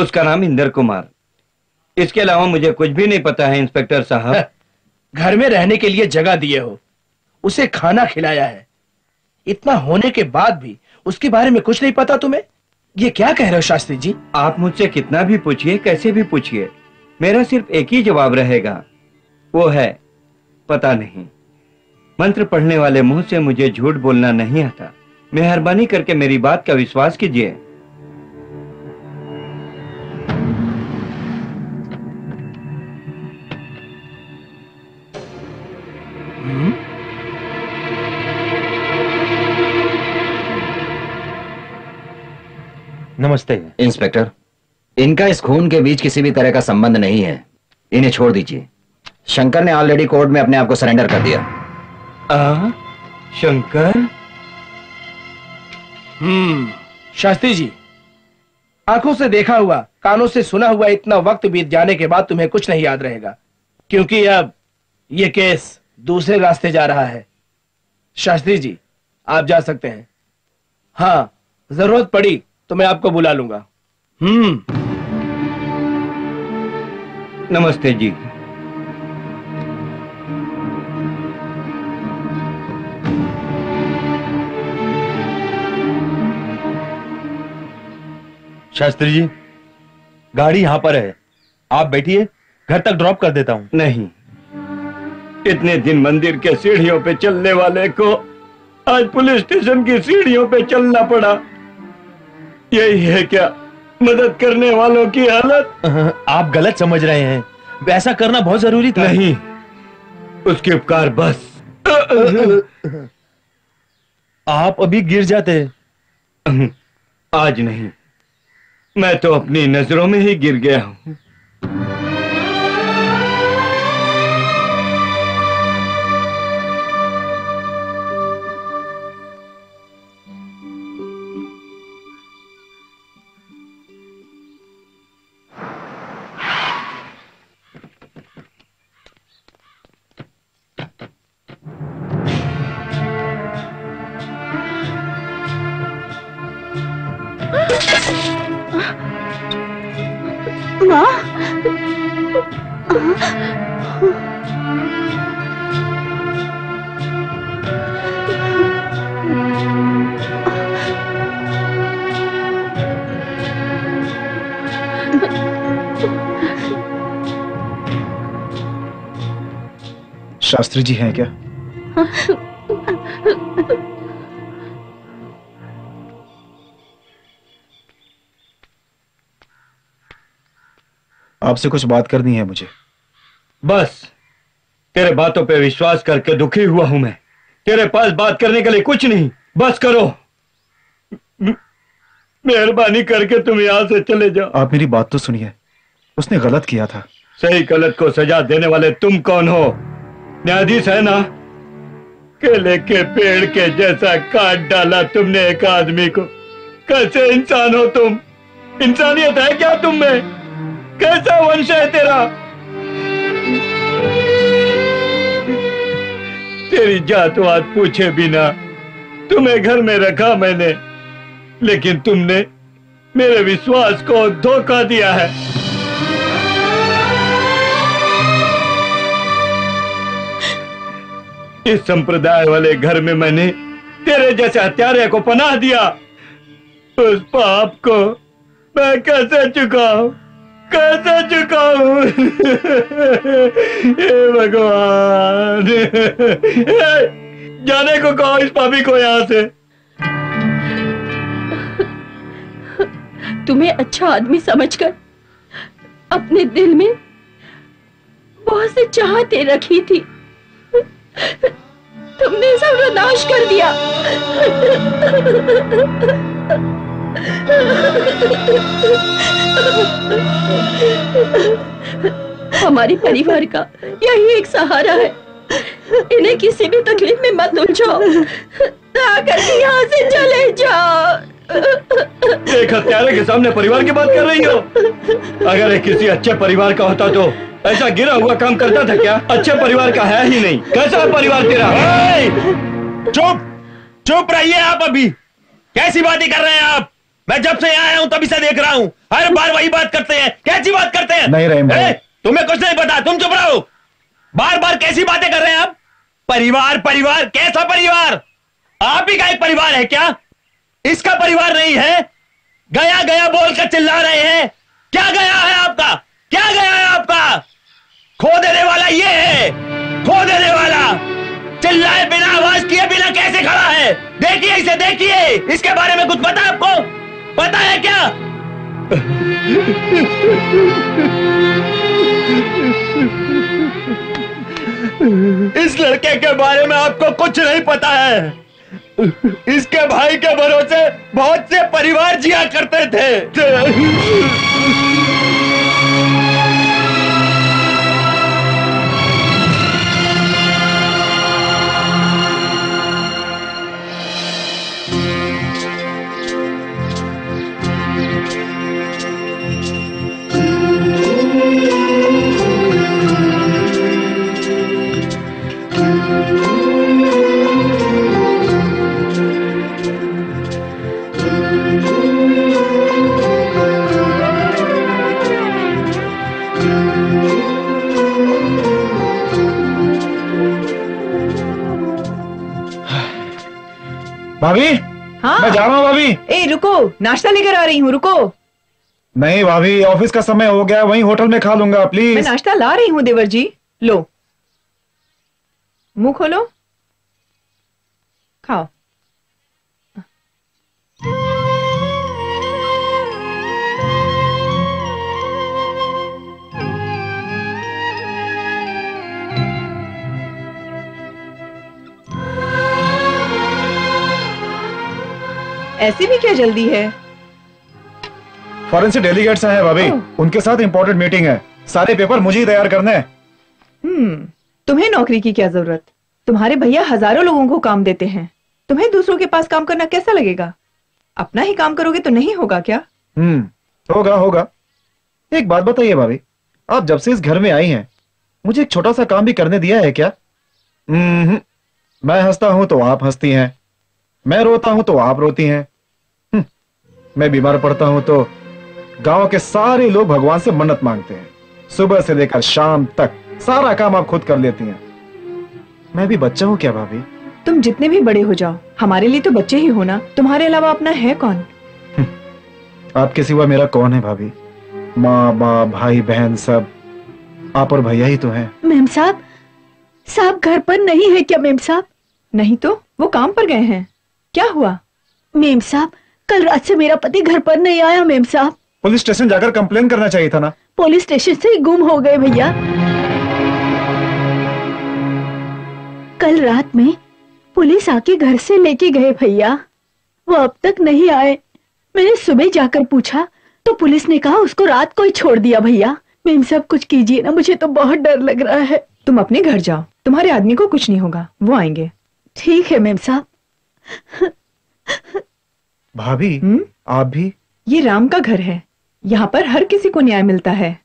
उसका नाम इंदर कुमार। इसके अलावा मुझे कुछ भी नहीं पता है इंस्पेक्टर साहब। घर में रहने के लिए जगह दिए हो, उसे खाना खिलाया है, इतना होने के बाद भी उसके बारे में कुछ नहीं पता तुम्हें? ये क्या कह रहे हो शास्त्री जी? आप मुझसे कितना भी पूछिए, कैसे भी पूछिए, मेरा सिर्फ एक ही जवाब रहेगा, वो है पता नहीं। मंत्र पढ़ने वाले मुंह से मुझे झूठ बोलना नहीं आता। मेहरबानी करके मेरी बात का विश्वास कीजिए। नमस्ते इंस्पेक्टर। इनका इस खून के बीच किसी भी तरह का संबंध नहीं है, इन्हें छोड़ दीजिए। शंकर ने ऑलरेडी कोर्ट में अपने आप को सरेंडर कर दिया। शंकर? शास्त्री जी, आंखों से देखा हुआ, कानों से सुना हुआ, इतना वक्त बीत जाने के बाद तुम्हें कुछ नहीं याद रहेगा, क्योंकि अब ये केस दूसरे रास्ते जा रहा है। शास्त्री जी, आप जा सकते हैं। हाँ, जरूरत पड़ी तो मैं आपको बुला लूंगा। नमस्ते जी। शास्त्री जी, गाड़ी यहां पर है, आप बैठिए, घर तक ड्रॉप कर देता हूं। नहीं, इतने दिन मंदिर के सीढ़ियों पे चलने वाले को आज पुलिस स्टेशन की सीढ़ियों पे चलना पड़ा। यही है क्या मदद करने वालों की हालत? आप गलत समझ रहे हैं, वैसा करना बहुत जरूरी था। नहीं, उसके उपकार बस। आप अभी गिर जाते। आज नहीं, मैं तो अपनी नजरों में ही गिर गया हूँ। शास्त्री जी हैं क्या? आपसे कुछ बात करनी है मुझे। बस तेरे बातों पे विश्वास करके दुखी हुआ हूं मैं। तेरे पास बात करने के लिए कुछ नहीं। बस करो, मेहरबानी करके तुम यहां से चले जाओ। आप मेरी बात तो सुनिए, उसने गलत किया था। सही गलत को सजा देने वाले तुम कौन हो? न्यायाधीश है ना? केले के पेड़ के जैसा काट डाला तुमने एक आदमी को। कैसे इंसान हो तुम? इंसानियत है क्या तुम में? कैसा वंश है तेरा? तेरी जात वात पूछे बिना तुम्हें घर में रखा मैंने, लेकिन तुमने मेरे विश्वास को धोखा दिया है। इस संप्रदाय वाले घर में मैंने तेरे जैसे हत्यारे को पनाह दिया। उस पाप को मैं कैसे चुकाऊं, कैसे चुकाऊं? हे भगवान, जाने को कहो इस पापी को यहाँ से। तुम्हें अच्छा आदमी समझकर अपने दिल में बहुत सी चाहते रखी थी, तुमने सब नाश कर दिया। हमारे परिवार का यही एक सहारा है, इन्हें किसी भी तकलीफ में मत उलझाओ, ताकि यहाँ से चले जाओ। एक हत्यारे के सामने परिवार की बात कर रही हो? अगर एक किसी अच्छे परिवार का होता तो ऐसा गिरा हुआ काम करता था क्या? अच्छे परिवार का है ही नहीं, कैसा परिवार तेरा? चुप चुप रहिए आप, अभी कैसी बातें कर रहे हैं आप? मैं जब से यहाँ आया हूँ तभी से देख रहा हूँ, हर बार वही बात करते हैं। कैसी बात करते हैं? नहीं रहीम भाई, तुम्हें कुछ नहीं पता, तुम चुप रहो। बार बार कैसी बातें कर रहे हैं आप? परिवार परिवार, कैसा परिवार? आप ही का एक परिवार है क्या? इसका परिवार नहीं है? गया गया बोलकर चिल्ला रहे हैं। क्या गया है आपका? क्या गया है आपका? खो देने वाला ये है, खो देने वाला। चिल्लाए बिना, आवाज किए बिना कैसे खड़ा है? देखिए इसे, देखिए, इसके बारे में कुछ पता है आपको? पता है क्या? इस लड़के के बारे में आपको कुछ नहीं पता है। इसके भाई के भरोसे बहुत से परिवार जिया करते थे। भाभी, हाँ? मैं जा रहा हूँ भाभी। ए रुको, नाश्ता लेकर आ रही हूँ, रुको। नहीं भाभी, ऑफिस का समय हो गया, वहीं होटल में खा लूंगा, प्लीज। मैं नाश्ता ला रही हूँ देवर जी, लो, मुंह खोलो, खाओ। ऐसी भी क्या जल्दी है? फॉरेन से डेलीगेट्स आए हैं भाभी, उनके साथ इंपॉर्टेंट मीटिंग है, सारे पेपर मुझे ही तैयार करने हैं। तुम्हें नौकरी की क्या जरूरत? तुम्हारे भैया हजारों लोगों को काम देते हैं, तुम्हें दूसरों के पास काम करना कैसा लगेगा? अपना ही काम करोगे तो नहीं होगा क्या? होगा होगा। एक बात बताइए भाभी, आप जब से इस घर में आई हैं, मुझे एक छोटा सा काम भी करने दिया है क्या? मैं हंसता हूँ तो आप हंसती हैं, मैं रोता हूँ तो आप रोती हैं, मैं बीमार पड़ता हूं तो गांव के सारे लोग भगवान से मन्नत मांगते हैं। सुबह से लेकर शाम तक सारा काम आप खुद कर लेती हैं। मैं भी बच्चा हूँ क्या भाभी? तुम जितने भी बड़े हो जाओ, हमारे लिए तो बच्चे ही हो ना, तुम्हारे अलावा अपना है कौन? आपके सिवा मेरा कौन है भाभी? माँ बाप, भाई बहन, सब। आप और भैया ही तो है। मेम साहब घर पर नहीं है क्या? मेम साहब नहीं तो वो काम पर गए हैं। क्या हुआ? मेम साहब कल रात से मेरा पति घर पर नहीं आया। मेम साहब पुलिस स्टेशन जाकर कंप्लेन करना चाहिए था ना। पुलिस स्टेशन से गुम हो गए भैया। कल रात में पुलिस आके घर से लेके गए भैया, वो अब तक नहीं आए। मैंने सुबह जाकर पूछा तो पुलिस ने कहा उसको रात को ही छोड़ दिया भैया। मेम साहब कुछ कीजिए ना, मुझे तो बहुत डर लग रहा है। तुम अपने घर जाओ, तुम्हारे आदमी को कुछ नहीं होगा, वो आएंगे। ठीक है मेम साहब। भाभी आप भी? ये राम का घर है, यहाँ पर हर किसी को न्याय मिलता है।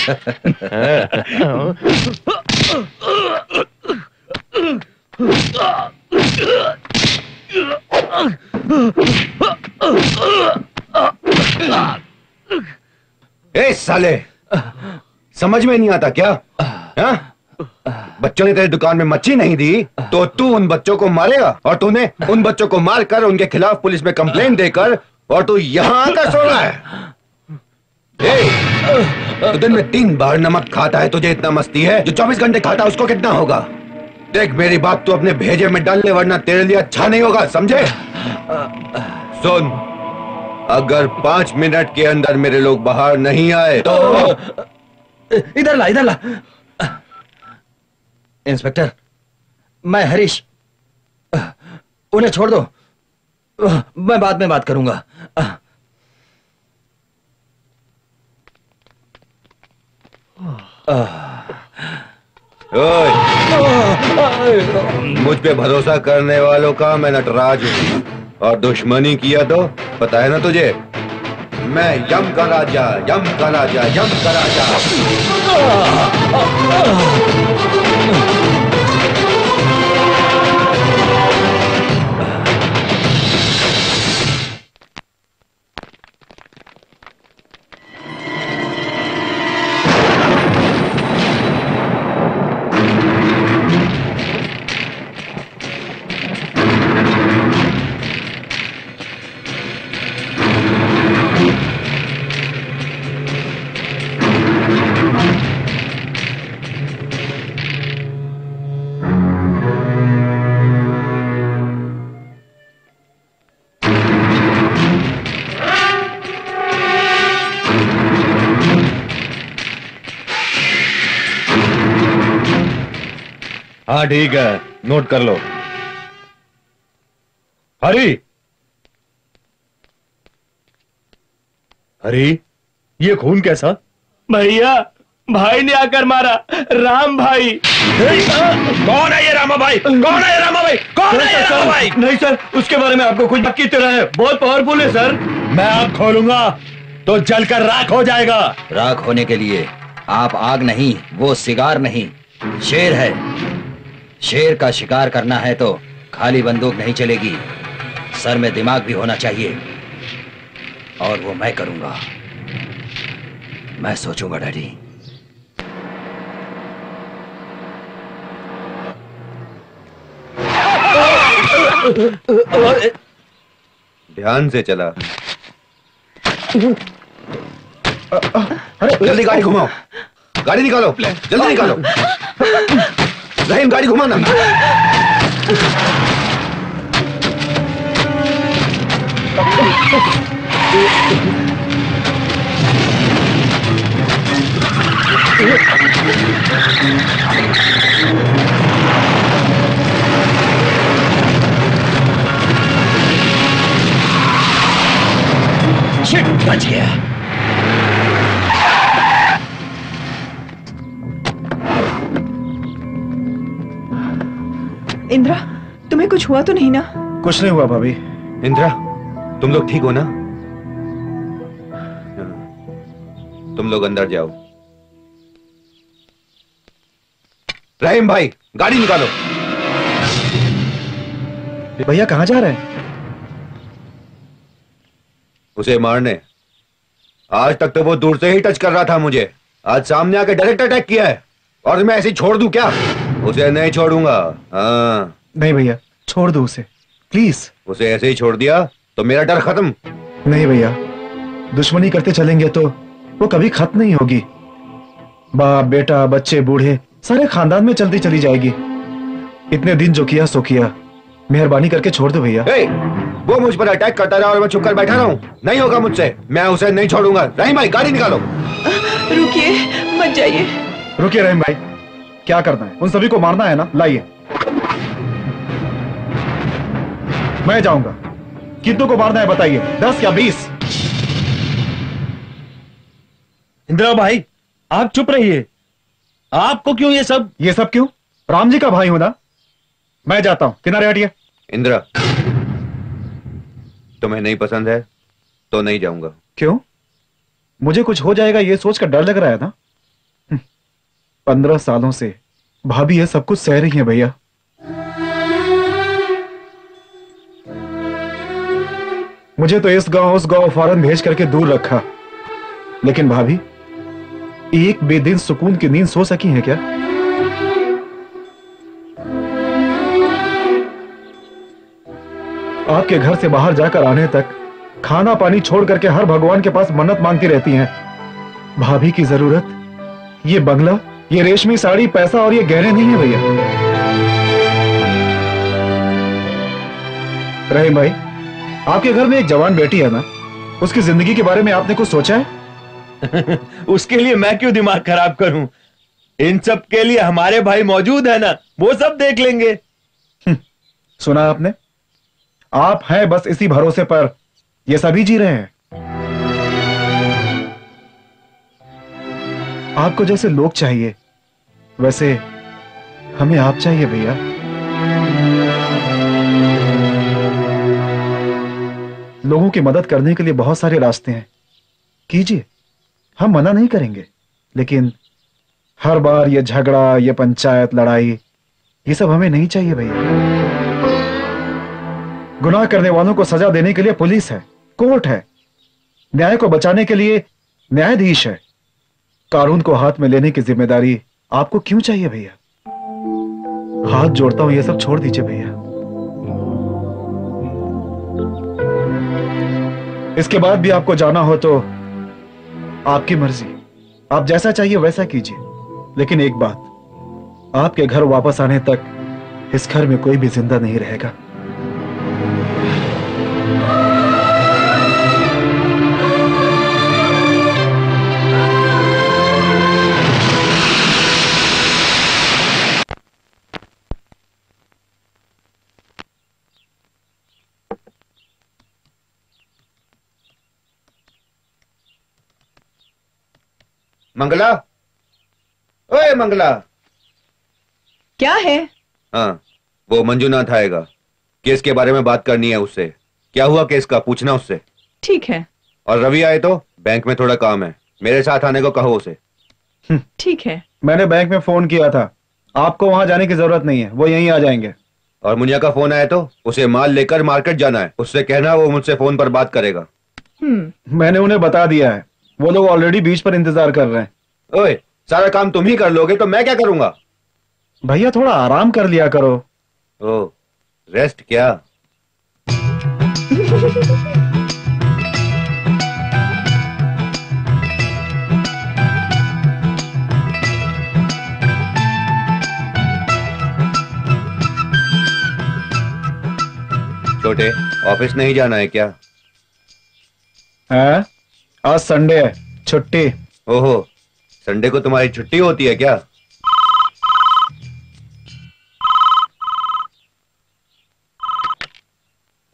ए साले, समझ में नहीं आता क्या? हा? बच्चों ने तेरी दुकान में मच्छी नहीं दी तो तू उन बच्चों को मारेगा और तूने उन बच्चों को मारकर उनके खिलाफ पुलिस में कंप्लेंट देकर और तू यहाँ आकर सो रहा है। ए, तो दिन में 3 बार नमक खाता है, तुझे इतना मस्ती है? जो 24 घंटे खाता है उसको कितना होगा? देख मेरी बात तू अपने भेजे में डाल ले, वरना तेरे लिए अच्छा नहीं होगा, समझे? सुन, अगर 5 मिनट के अंदर मेरे लोग बाहर नहीं आए तो इधर ला। इंस्पेक्टर, मैं हरीश, उन्हें छोड़ दो, मैं बाद में बात करूंगा। मुझ पे भरोसा करने वालों का मैं नटराज हूँ, और दुश्मनी किया तो पता है ना तुझे, मैं यम का राजा। हाँ ठीक है, नोट कर लो। हरी, ये खून कैसा? भैया, भाई ने आकर मारा, राम भाई। कौन है ये रामा भाई? कौन है ये रामा भाई? नहीं सर, उसके बारे में आपको कुछ बाकी तो है, बहुत पावरफुल है सर। मैं आग खोलूंगा तो जलकर राख हो जाएगा। राख होने के लिए आप आग नहीं, वो सिगार नहीं, शेर है। शेर का शिकार करना है तो खाली बंदूक नहीं चलेगी, सर में दिमाग भी होना चाहिए, और वो मैं करूंगा। मैं सोचूंगा डैडी। ध्यान से चला, जल्दी गाड़ी घुमाओ, गाड़ी निकालो, जल्दी निकालो। रहीम, गाड़ी घुमाना। शिट, बच गया। इंद्रा, तुम्हें कुछ हुआ तो नहीं ना? कुछ नहीं हुआ भाभी। इंद्रा, तुम लोग ठीक हो ना? तुम लोग अंदर जाओ। रहीम भाई, गाड़ी निकालो। भैया कहाँ जा रहे हैं? उसे मारने। आज तक तो वो दूर से ही टच कर रहा था मुझे, आज सामने आके डायरेक्ट अटैक किया है, और मैं ऐसे छोड़ दूं क्या? उसे नहीं छोड़ूंगा। हाँ। नहीं भैया, छोड़ दो उसे प्लीज। उसे ऐसे ही छोड़ दिया तो मेरा डर खत्म। नहीं भैया, दुश्मनी करते चलेंगे तो वो कभी खत्म नहीं होगी। बाप बेटा बच्चे बूढ़े सारे खानदान में चलती चली जाएगी। इतने दिन जो किया सो किया, मेहरबानी करके छोड़ दो भैया। वो मुझ पर अटैक करता रहा और मैं चुप कर बैठा रहा हूँ, नहीं होगा मुझसे, मैं उसे नहीं छोड़ूंगा। रहीम भाई, गाड़ी निकालो। रुकिए, मत जाइए। रुकिए रहीम भाई, क्या करना है? उन सभी को मारना है ना? लाइए, मैं जाऊंगा। कितनों को मारना है बताइए, 10 या 20? इंदिरा भाई, आप चुप रहिए। आपको क्यों ये सब क्यों? राम जी का भाई हूं ना मैं, जाता हूं, किनारे हटिए। इंदिरा, तुम्हें नहीं पसंद है तो नहीं जाऊंगा। क्यों? मुझे कुछ हो जाएगा ये सोचकर डर लग रहा है ना। 15 सालों से भाभी यह सब कुछ सह रही है भैया। मुझे तो इस गांव उस गांव फौरन भेज करके दूर रखा, लेकिन भाभी एक बेदिन सुकून की नींद सो सकी है क्या? आपके घर से बाहर जाकर आने तक खाना पानी छोड़ करके हर भगवान के पास मन्नत मांगती रहती हैं। भाभी की जरूरत ये बंगला, ये रेशमी साड़ी, पैसा और ये गहने नहीं है भैया। रहीम भाई, आपके घर में एक जवान बेटी है ना, उसकी जिंदगी के बारे में आपने कुछ सोचा है? उसके लिए मैं क्यों दिमाग खराब करूं? इन सब के लिए हमारे भाई मौजूद है ना, वो सब देख लेंगे। सुना आपने, आप हैं बस इसी भरोसे पर ये सभी जी रहे हैं। आपको जैसे लोग चाहिए वैसे हमें आप चाहिए भैया। लोगों की मदद करने के लिए बहुत सारे रास्ते हैं, कीजिए, हम मना नहीं करेंगे, लेकिन हर बार ये झगड़ा, ये पंचायत, लड़ाई, ये सब हमें नहीं चाहिए भैया। गुनाह करने वालों को सजा देने के लिए पुलिस है, कोर्ट है, न्याय को बचाने के लिए न्यायाधीश है। कानून को हाथ में लेने की जिम्मेदारी आपको क्यों चाहिए भैया? हाथ जोड़ता हूं, ये सब छोड़ दीजिए भैया। इसके बाद भी आपको जाना हो तो आपकी मर्जी, आप जैसा चाहिए वैसा कीजिए, लेकिन एक बात, आपके घर वापस आने तक इस घर में कोई भी जिंदा नहीं रहेगा। मंगला, ओए मंगला, क्या है? हाँ, वो मंजुनाथ आएगा, केस के बारे में बात करनी है उससे। क्या हुआ केस का, पूछना उससे। ठीक है। और रवि आए तो, बैंक में थोड़ा काम है, मेरे साथ आने को कहो उसे। ठीक है। मैंने बैंक में फोन किया था, आपको वहाँ जाने की जरूरत नहीं है, वो यहीं आ जाएंगे। और मुनिया का फोन आया तो उसे माल लेकर मार्केट जाना है, उससे कहना वो मुझसे फोन पर बात करेगा। मैंने उन्हें बता दिया है, वो लोग ऑलरेडी बीच पर इंतजार कर रहे हैं। ओए, सारा काम तुम ही कर लोगे तो मैं क्या करूंगा? भैया थोड़ा आराम कर लिया करो। ओ, रेस्ट क्या? छोटे, ऑफिस नहीं जाना है क्या? हाँ, आज संडे है, छुट्टी। ओहो, संडे को तुम्हारी छुट्टी होती है क्या?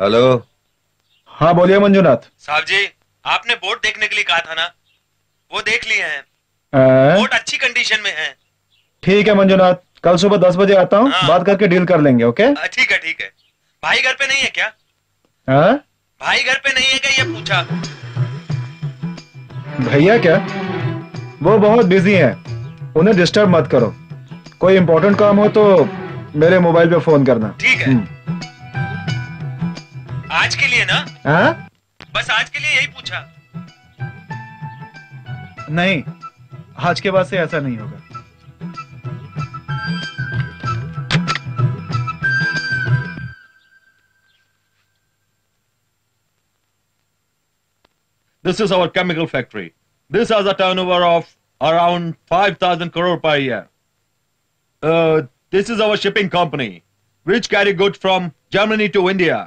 हेलो। हाँ बोलिए मंजुनाथ साहब जी, आपने बोट देखने के लिए कहा था ना, वो देख लिए हैं, बोट अच्छी कंडीशन में है। ठीक है मंजुनाथ, कल सुबह 10 बजे आता हूँ। हाँ। बात करके डील कर लेंगे। ओके ठीक है, ठीक है। भाई घर पे नहीं है क्या? हाँ भाई घर पे नहीं है क्या, ये पूछा? भैया क्या, वो बहुत बिजी हैं, उन्हें डिस्टर्ब मत करो। कोई इंपॉर्टेंट काम हो तो मेरे मोबाइल पे फोन करना। ठीक है, आज के लिए ना? हाँ बस आज के लिए, यही पूछा। नहीं, आज के बाद से ऐसा नहीं होगा। This is our chemical factory. This has a turnover of around 5,000 crore per year. This is our shipping company, which carry goods from Germany to India.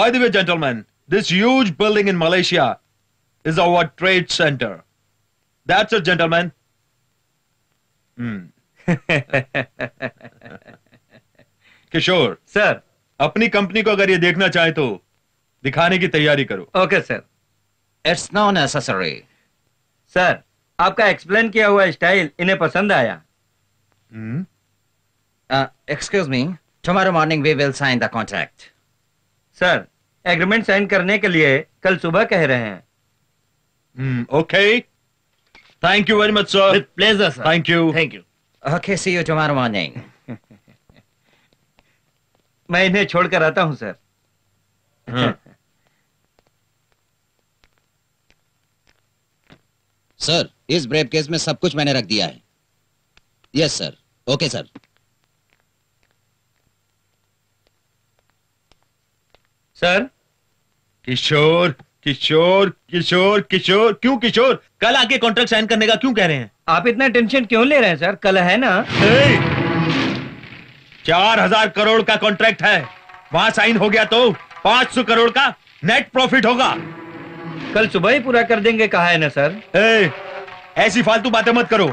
By the way, gentlemen, this huge building in Malaysia is our trade center. That's it, gentlemen. Kishore, sir, अपनी company को अगर ये देखना चाहे तो दिखाने की तैयारी करो। Okay sir. It's not necessary. Sir, आपका एक्सप्लेन किया हुआ स्टाइल इन्हें पसंद आया। Excuse me, tomorrow morning we will sign the contract. Sir, agreement sign करने के लिए कल सुबह कह रहे हैं। Okay Thank you very much, sir. With pleasure, sir. Thank you. Thank you. Okay, see you tomorrow morning. मैं इन्हें छोड़कर आता हूँ सर. सर, इस ब्रेव केस में सब कुछ मैंने रख दिया है. Yes sir. Okay sir. Sir, Kishore Kishore Kishore Kishore क्यों किशोर, कल आके कॉन्ट्रैक्ट साइन करने का क्यों कह रहे हैं? आप इतना टेंशन क्यों ले रहे हैं सर? कल है ना. 4000 करोड़ का कॉन्ट्रैक्ट है, वहां साइन हो गया तो 500 करोड़ का नेट प्रॉफिट होगा. कल सुबह ही पूरा कर देंगे कहा है ना सर. ऐसी फालतू बातें मत करो.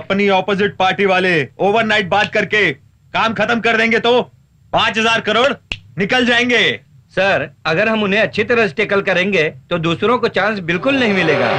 अपनी ऑपोजिट पार्टी वाले ओवरनाइट बात करके काम खत्म कर देंगे तो 5000 करोड़ निकल जाएंगे. सर, अगर हम उन्हें अच्छी तरह टैकल करेंगे तो दूसरों को चांस बिल्कुल नहीं मिलेगा.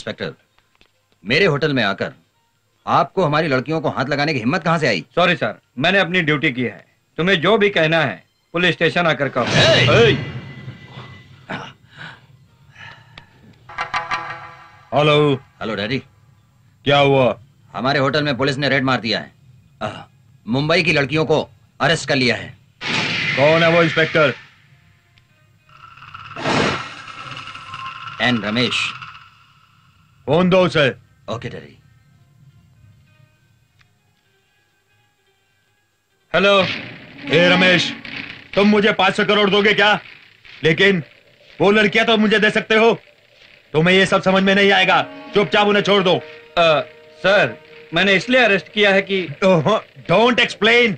इंस्पेक्टर, मेरे होटल में आकर आपको हमारी लड़कियों को हाथ लगाने की हिम्मत कहां से आई? सॉरी सर, मैंने अपनी ड्यूटी की है. तुम्हें जो भी कहना है पुलिस स्टेशन आकर कहो. हेलो हेलो डैडी, क्या हुआ? हमारे होटल में पुलिस ने रेड मार दिया है. मुंबई की लड़कियों को अरेस्ट कर लिया है. कौन है वो इंस्पेक्टर? एन रमेश. फोन दो उसे. Okay daddy. हेलो, ए रमेश, तुम मुझे 500 करोड़ दोगे क्या? लेकिन वो लड़कियां तो मुझे दे सकते हो. तुम्हें ये सब समझ में नहीं आएगा. चुपचाप उन्हें छोड़ दो. सर, मैंने इसलिए अरेस्ट किया है कि डोंट एक्सप्लेन.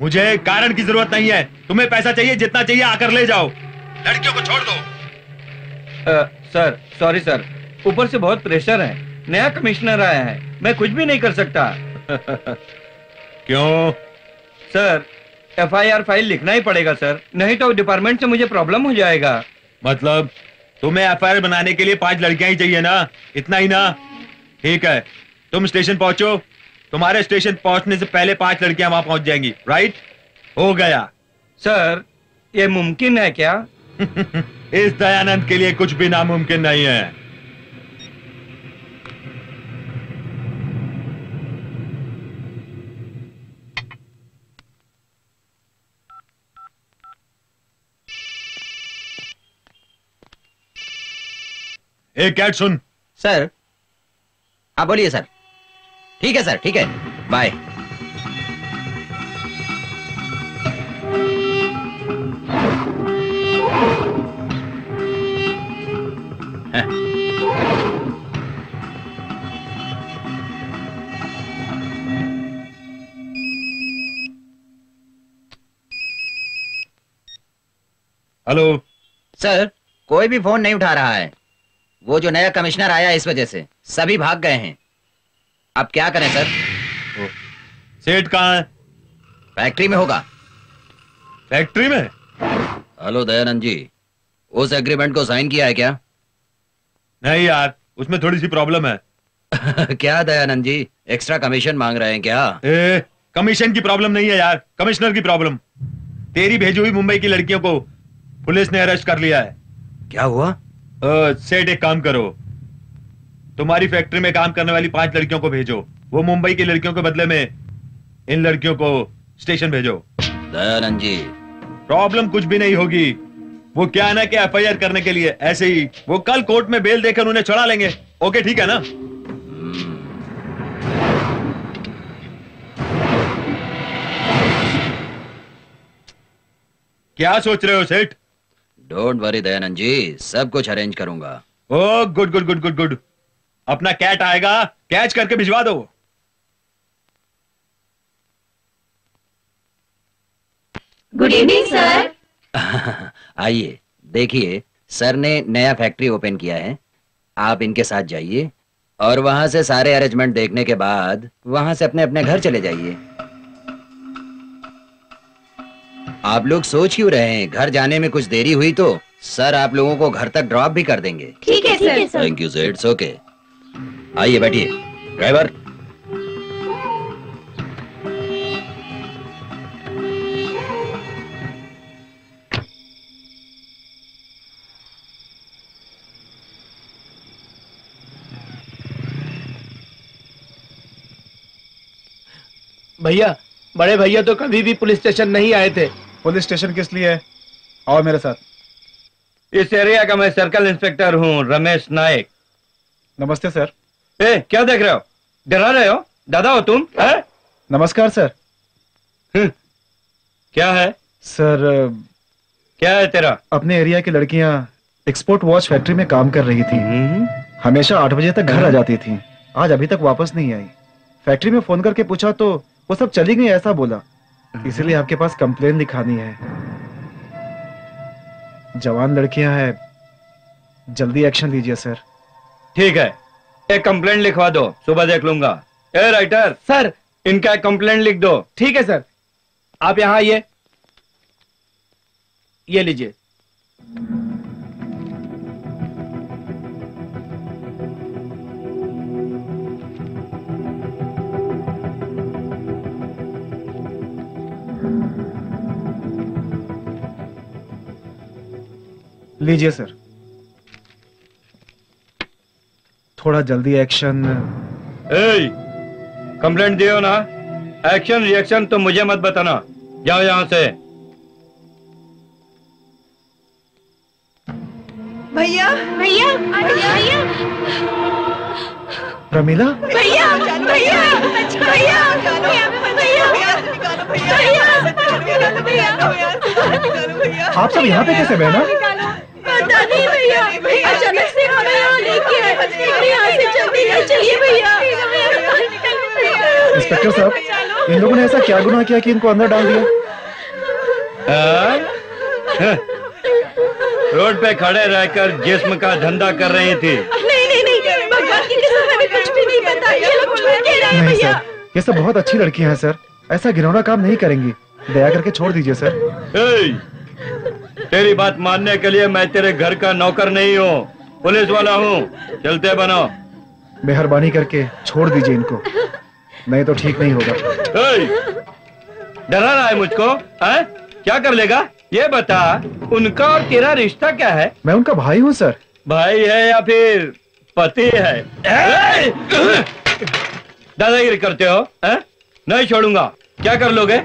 मुझे कारण की जरूरत नहीं है. तुम्हें पैसा चाहिए, जितना चाहिए आकर ले जाओ. लड़कियों को छोड़ दो. सर सॉरी सर, ऊपर से बहुत प्रेशर है. नया कमिश्नर आया है, मैं कुछ भी नहीं कर सकता. क्यों? सर, एफआईआर फाइल लिखना ही पड़ेगा सर, नहीं तो डिपार्टमेंट से मुझे प्रॉब्लम हो जाएगा. मतलब तुम्हें एफआईआर बनाने के लिए 5 लड़कियां ही चाहिए ना? इतना ही ना? ठीक है, तुम स्टेशन पहुंचो. तुम्हारे स्टेशन पहुंचने से पहले 5 लड़कियां वहां पहुंच जाएंगी. राइट? हो गया सर. ये मुमकिन है क्या? इस दयानंद के लिए कुछ भी नामुमकिन नहीं है. एक कैट सुन. सर, आप बोलिए सर. ठीक है सर, ठीक है, बाय. हेलो सर, कोई भी फोन नहीं उठा रहा है. वो जो नया कमिश्नर आया है, इस वजह से सभी भाग गए हैं. अब क्या करें सर? सेठ कहाँ है? फैक्ट्री में होगा. फैक्ट्री में? हेलो दयानंद जी, उस एग्रीमेंट को साइन किया है क्या? नहीं यार, उसमें थोड़ी सी प्रॉब्लम है. क्या दयानंद जी, एक्स्ट्रा कमीशन मांग रहे हैं क्या? कमीशन की प्रॉब्लम नहीं है यार, कमिश्नर की प्रॉब्लम. तेरी भेजी हुई मुंबई की लड़कियों को पुलिस ने अरेस्ट कर लिया है. क्या हुआ? सेठ, एक काम करो, तुम्हारी फैक्ट्री में काम करने वाली 5 लड़कियों को भेजो. वो मुंबई की लड़कियों के बदले में इन लड़कियों को स्टेशन भेजो. दयानंद जी, प्रॉब्लम कुछ भी नहीं होगी. वो क्या है ना कि एफआईआर करने के लिए ऐसे ही वो कल कोर्ट में बेल देकर उन्हें छुड़ा लेंगे. ओके, ठीक है ना? क्या सोच रहे हो सेठ? डोंट वरी दयानंद जी, सब कुछ अरेंज करूंगा. Oh good good good good good. अपना कैट आएगा, कैच करके भिजवा दो. Good evening sir. आइए, देखिए सर ने नया फैक्ट्री ओपन किया है, आप इनके साथ जाइए और वहां से सारे अरेंजमेंट देखने के बाद वहां से अपने अपने घर चले जाइए। आप लोग सोच क्यों रहे हैं, घर जाने में कुछ देरी हुई तो सर आप लोगों को घर तक ड्रॉप भी कर देंगे। ठीक है sir. Thank you sir, it's okay. आइए बैठिए। ड्राइवर भैया, बड़े भैया तो कभी भी पुलिस स्टेशन नहीं आए थे। पुलिस स्टेशन किस लिए है? आओ मेरे साथ। इस एरिया का मैं सर्कल इंस्पेक्टर हूँ, रमेश नायक। नमस्ते सर। ए, क्या देख रहे हो, डरा रहे हो? दादा हो तुम? नमस्कार सर। क्या है सर? क्या है तेरा? अपने एरिया की लड़कियाँ एक्सपोर्ट वॉच फैक्ट्री में काम कर रही थी, हमेशा 8 बजे तक घर आ जाती थी, आज अभी तक वापस नहीं आई। फैक्ट्री में फोन करके पूछा तो वो सब चली गई ऐसा बोला, इसलिए आपके पास कंप्लेन लिखानी है। जवान लड़कियां हैं, जल्दी एक्शन लीजिए सर। ठीक है, एक कंप्लेन लिखवा दो, सुबह देख लूंगा। ए राइटर सर, इनका एक कंप्लेन लिख दो। ठीक है सर, आप यहाँ आइए, ये लीजिए। लीजिए सर। थोड़ा जल्दी एक्शन। कंप्लेंट दियो ना, एक्शन रिएक्शन तो मुझे मत बताना, जाओ यहाँ से। भैया भैया भैया, प्रमिला भैया भैया भैया भैया, आप सब यहाँ पे कैसे बहना? पता नहीं भैया, अचानक से हमें यहाँ लेके आए, हमें यहाँ से जल्दी ले चलिए भैया। इंस्पेक्टर साहब, इन लोगों ने ऐसा क्या गुनाह किया कि इनको अंदर डाल दिया? रोड पे खड़े रहकर जिस्म का धंधा कर रही थी। नहीं नहीं नहीं, भगवान की कसम हमें कुछ भी नहीं पता, ये लोग झूठ कह रहे हैं भैया। ये सब बहुत अच्छी लड़कियां हैं सर, ऐसा घिनौना काम नहीं करेंगी, दया करके छोड़ दीजिए सर। तेरी बात मानने के लिए मैं तेरे घर का नौकर नहीं हूँ, पुलिस वाला हूँ। चलते बनाओ। मेहरबानी करके छोड़ दीजिए इनको, नहीं तो ठीक नहीं होगा। डरा रहा है मुझको, है? क्या कर लेगा ये बता। उनका और तेरा रिश्ता क्या है? मैं उनका भाई हूँ सर। भाई है या फिर पति है? दादागिरी करते हो, है? नहीं छोड़ूंगा। क्या कर लोगे?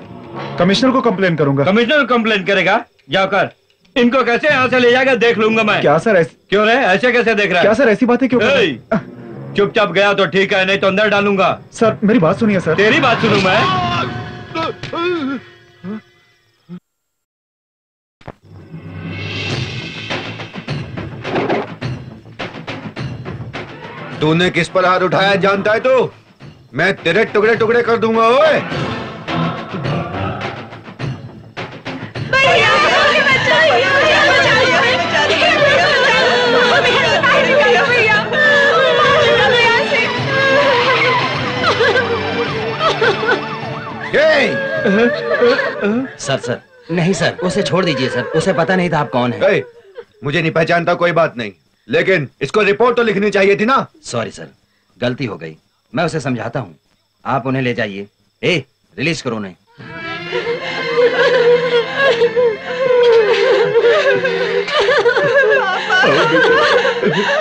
कमिश्नर को कंप्लेन करूंगा। कमिश्नर को कंप्लेन करेगा? जाओ कर। इनको कैसे यहाँ से ले जाकर देख लूंगा मैं। क्या सर ऐसे? क्यों रे, ऐसे कैसे देख रहा है? क्या सर ऐसी बातें क्यों? चुपचाप गया तो ठीक है, नहीं तो अंदर डालूंगा। सर मेरी बात सुनिए सर। तेरी बात सुनूं मैं? तूने किस पर हाथ उठाया जानता है तू? मैं तेरे टुकड़े टुकड़े कर दूंगा। ओए सर नहीं सर, उसे छोड़ दीजिए सर, उसे पता नहीं था आप कौन है। ए, मुझे नहीं पहचानता कोई बात नहीं, लेकिन इसको रिपोर्ट तो लिखनी चाहिए थी ना। सॉरी सर, गलती हो गई, मैं उसे समझाता हूँ, आप उन्हें ले जाइए। ए, रिलीज करो। नहीं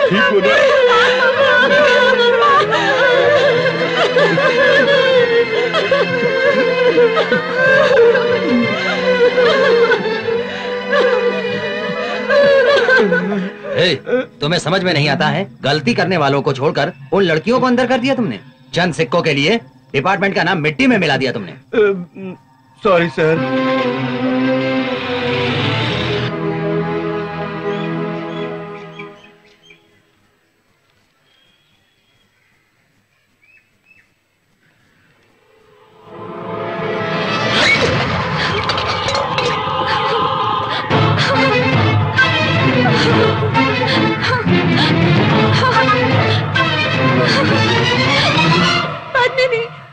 ठीक बोला। तुम्हें समझ में नहीं आता है? गलती करने वालों को छोड़कर उन लड़कियों को अंदर कर दिया तुमने। चंद सिक्कों के लिए डिपार्टमेंट का नाम मिट्टी में मिला दिया तुमने। Sorry sir.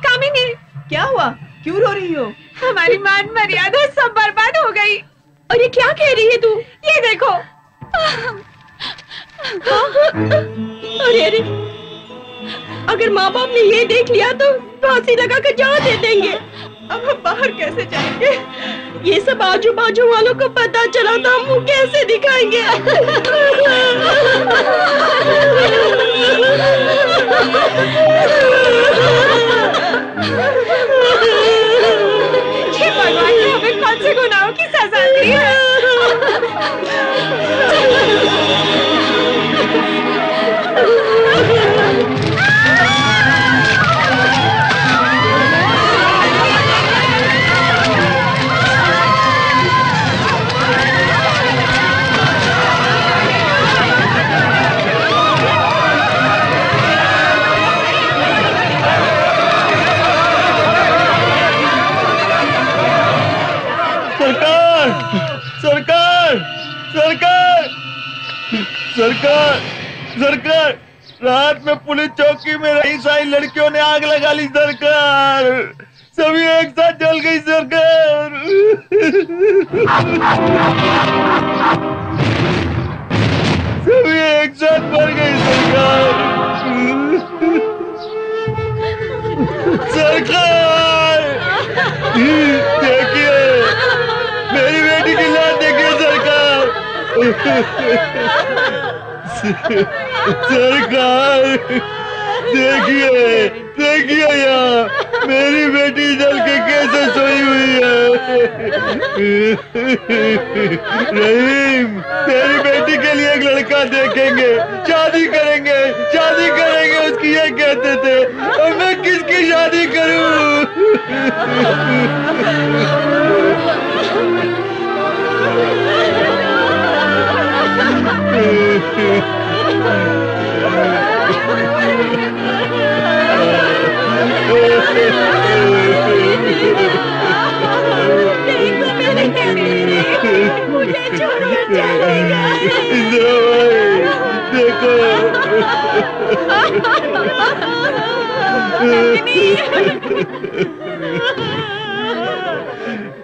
कामिनी, क्या हुआ? क्यों रो रही हो? हमारी मान मर्यादा सब बर्बाद हो गई। और ये क्या कह रही है तू? ये देखो। अरे अरे, अगर माँ बाप ने ये देख लिया तो फांसी लगा कर जान दे देंगे। अब हम बाहर कैसे जाएंगे? ये सब आजू बाजू वालों को पता चला तो हम मुँह कैसे दिखाएंगे? ये भगवान ने हमें कौन से गुनाहों की सजा दी है? सरकार, सरकार, सरकार, रात में पुलिस चौकी में रही सारी लड़कियों ने आग लगा ली सरकार, सभी एक साथ जल गई सरकार, सभी एक साथ मर गई सरकार, सरकार देखिए मेरी बेटी की लाश देखिए सरकार, सरकार देखिए देखिए यहाँ मेरी बेटी जल के कैसे सोई हुई है। रहीम तेरी बेटी के लिए एक लड़का देखेंगे, शादी करेंगे, शादी करेंगे उसकी ये कहते थे, और मैं किसकी शादी करूं? मुझे छोड़कर चली गई। देखो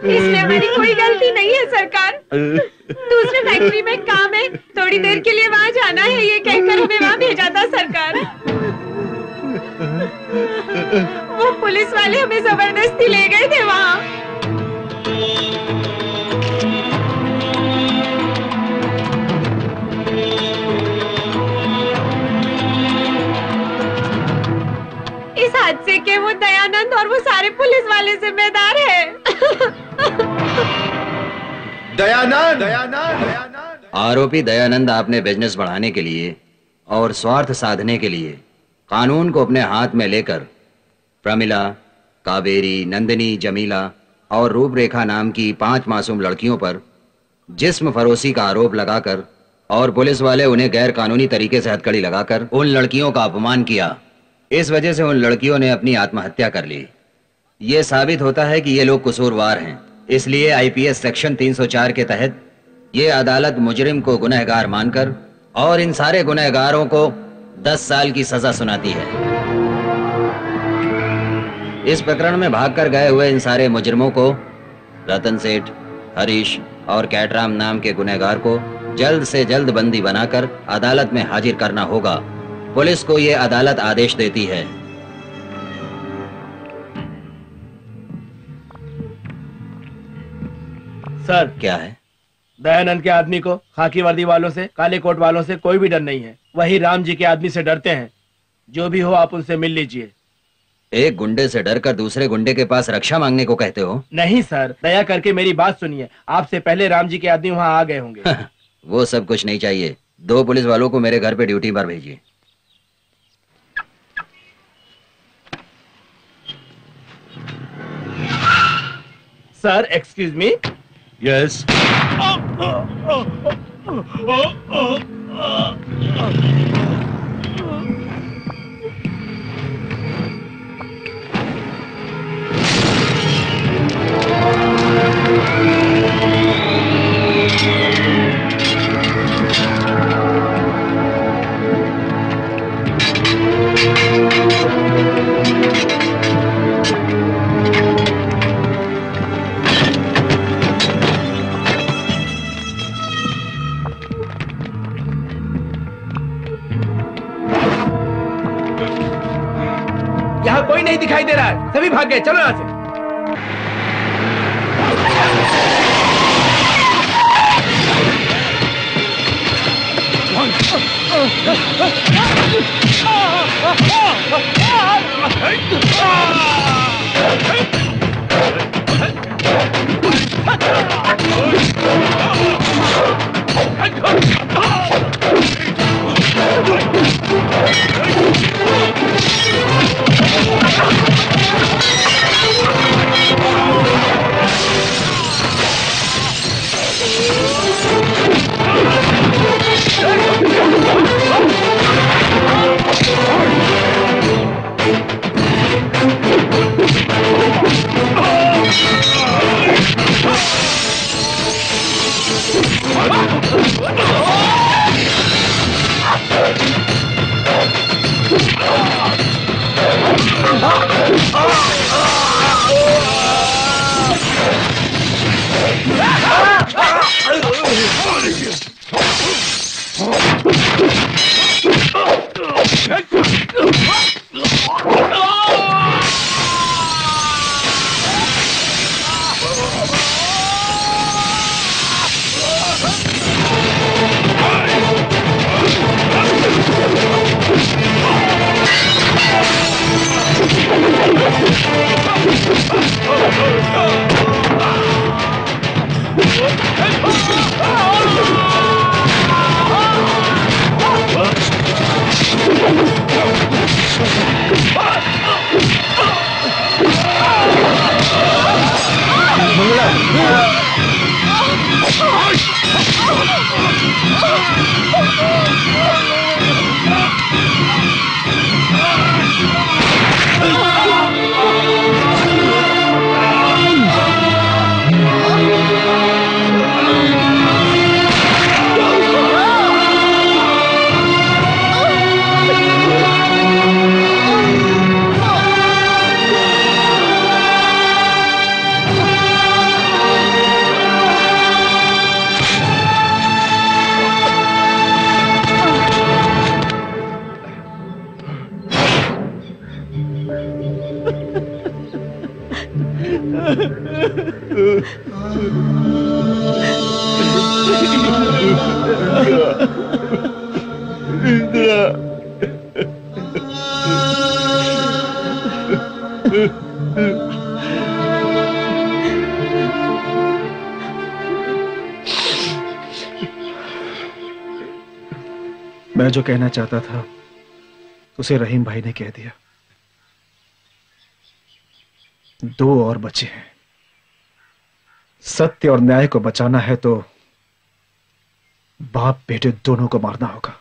इसमें मेरी कोई गलती नहीं है सरकार। दूसरे फैक्ट्री में काम है, थोड़ी देर के लिए वहाँ जाना है, ये कहकर हमें वहाँ भेजा था सरकार। वो पुलिस वाले हमें जबरदस्ती ले गए थे वहाँ। इस हादसे के वो दयानंद और वो सारे पुलिस वाले जिम्मेदार हैं। दयानंद, दयानंद आरोपी दयानंद आपने बिजनेस बढ़ाने के लिए और स्वार्थ साधने के लिए कानून को अपने हाथ में लेकर प्रमिला, कावेरी, नंदिनी, जमीला और रूपरेखा नाम की 5 मासूम लड़कियों पर जिस्म फरोशी का आरोप लगाकर और पुलिस वाले उन्हें गैर कानूनी तरीके से हथकड़ी लगाकर उन लड़कियों का अपमान किया। इस वजह से उन लड़कियों ने अपनी आत्महत्या कर ली। ये साबित होता है कि ये लोग कसूरवार हैं, इसलिए आईपीएस सेक्शन 304 के तहत ये अदालत मुजरिम को गुनहगार मानकर और इन सारे गुनहगारों को 10 साल की सजा सुनाती है। इस प्रकरण में भागकर गए हुए इन सारे मुजरिमों को रतन सेठ, हरीश और कैटराम नाम के गुनहगार को जल्द से जल्द बंदी बनाकर अदालत में हाजिर करना होगा। पुलिस को ये अदालत आदेश देती है। सर क्या है? दयानंद के आदमी को खाकी वर्दी वालों से, काले कोट वालों से कोई भी डर नहीं है, वही राम जी के आदमी से डरते हैं। जो भी हो आप उनसे मिल लीजिए। एक गुंडे से डरकर दूसरे गुंडे के पास रक्षा मांगने को कहते हो? नहीं सर, दया करके मेरी बात सुनिए, आपसे पहले राम जी के आदमी वहाँ आ गए होंगे। हाँ, वो सब कुछ नहीं चाहिए, 2 पुलिस वालों को मेरे घर पे ड्यूटी पर भेजिए। Sir excuse me. Yes. यहाँ कोई नहीं दिखाई दे रहा है, सभी भाग गए, चलो यहाँ से। मैं जो कहना चाहता था उसे रहीम भाई ने कह दिया। 2 और बचे हैं। सत्य और न्याय को बचाना है तो बाप बेटे दोनों को मारना होगा।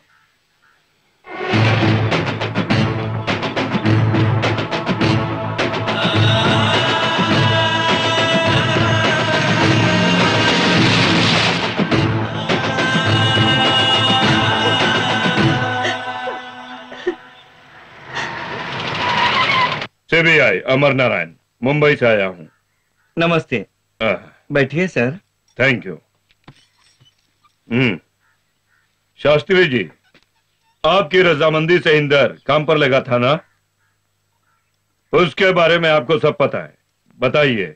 सीबीआई अमर नारायण, मुंबई से आया हूँ। नमस्ते, बैठिए sir. Thank you. Shastri ji, आपकी रजामंदी से इंदर काम पर लगा था ना? उसके बारे में आपको सब पता है, बताइए।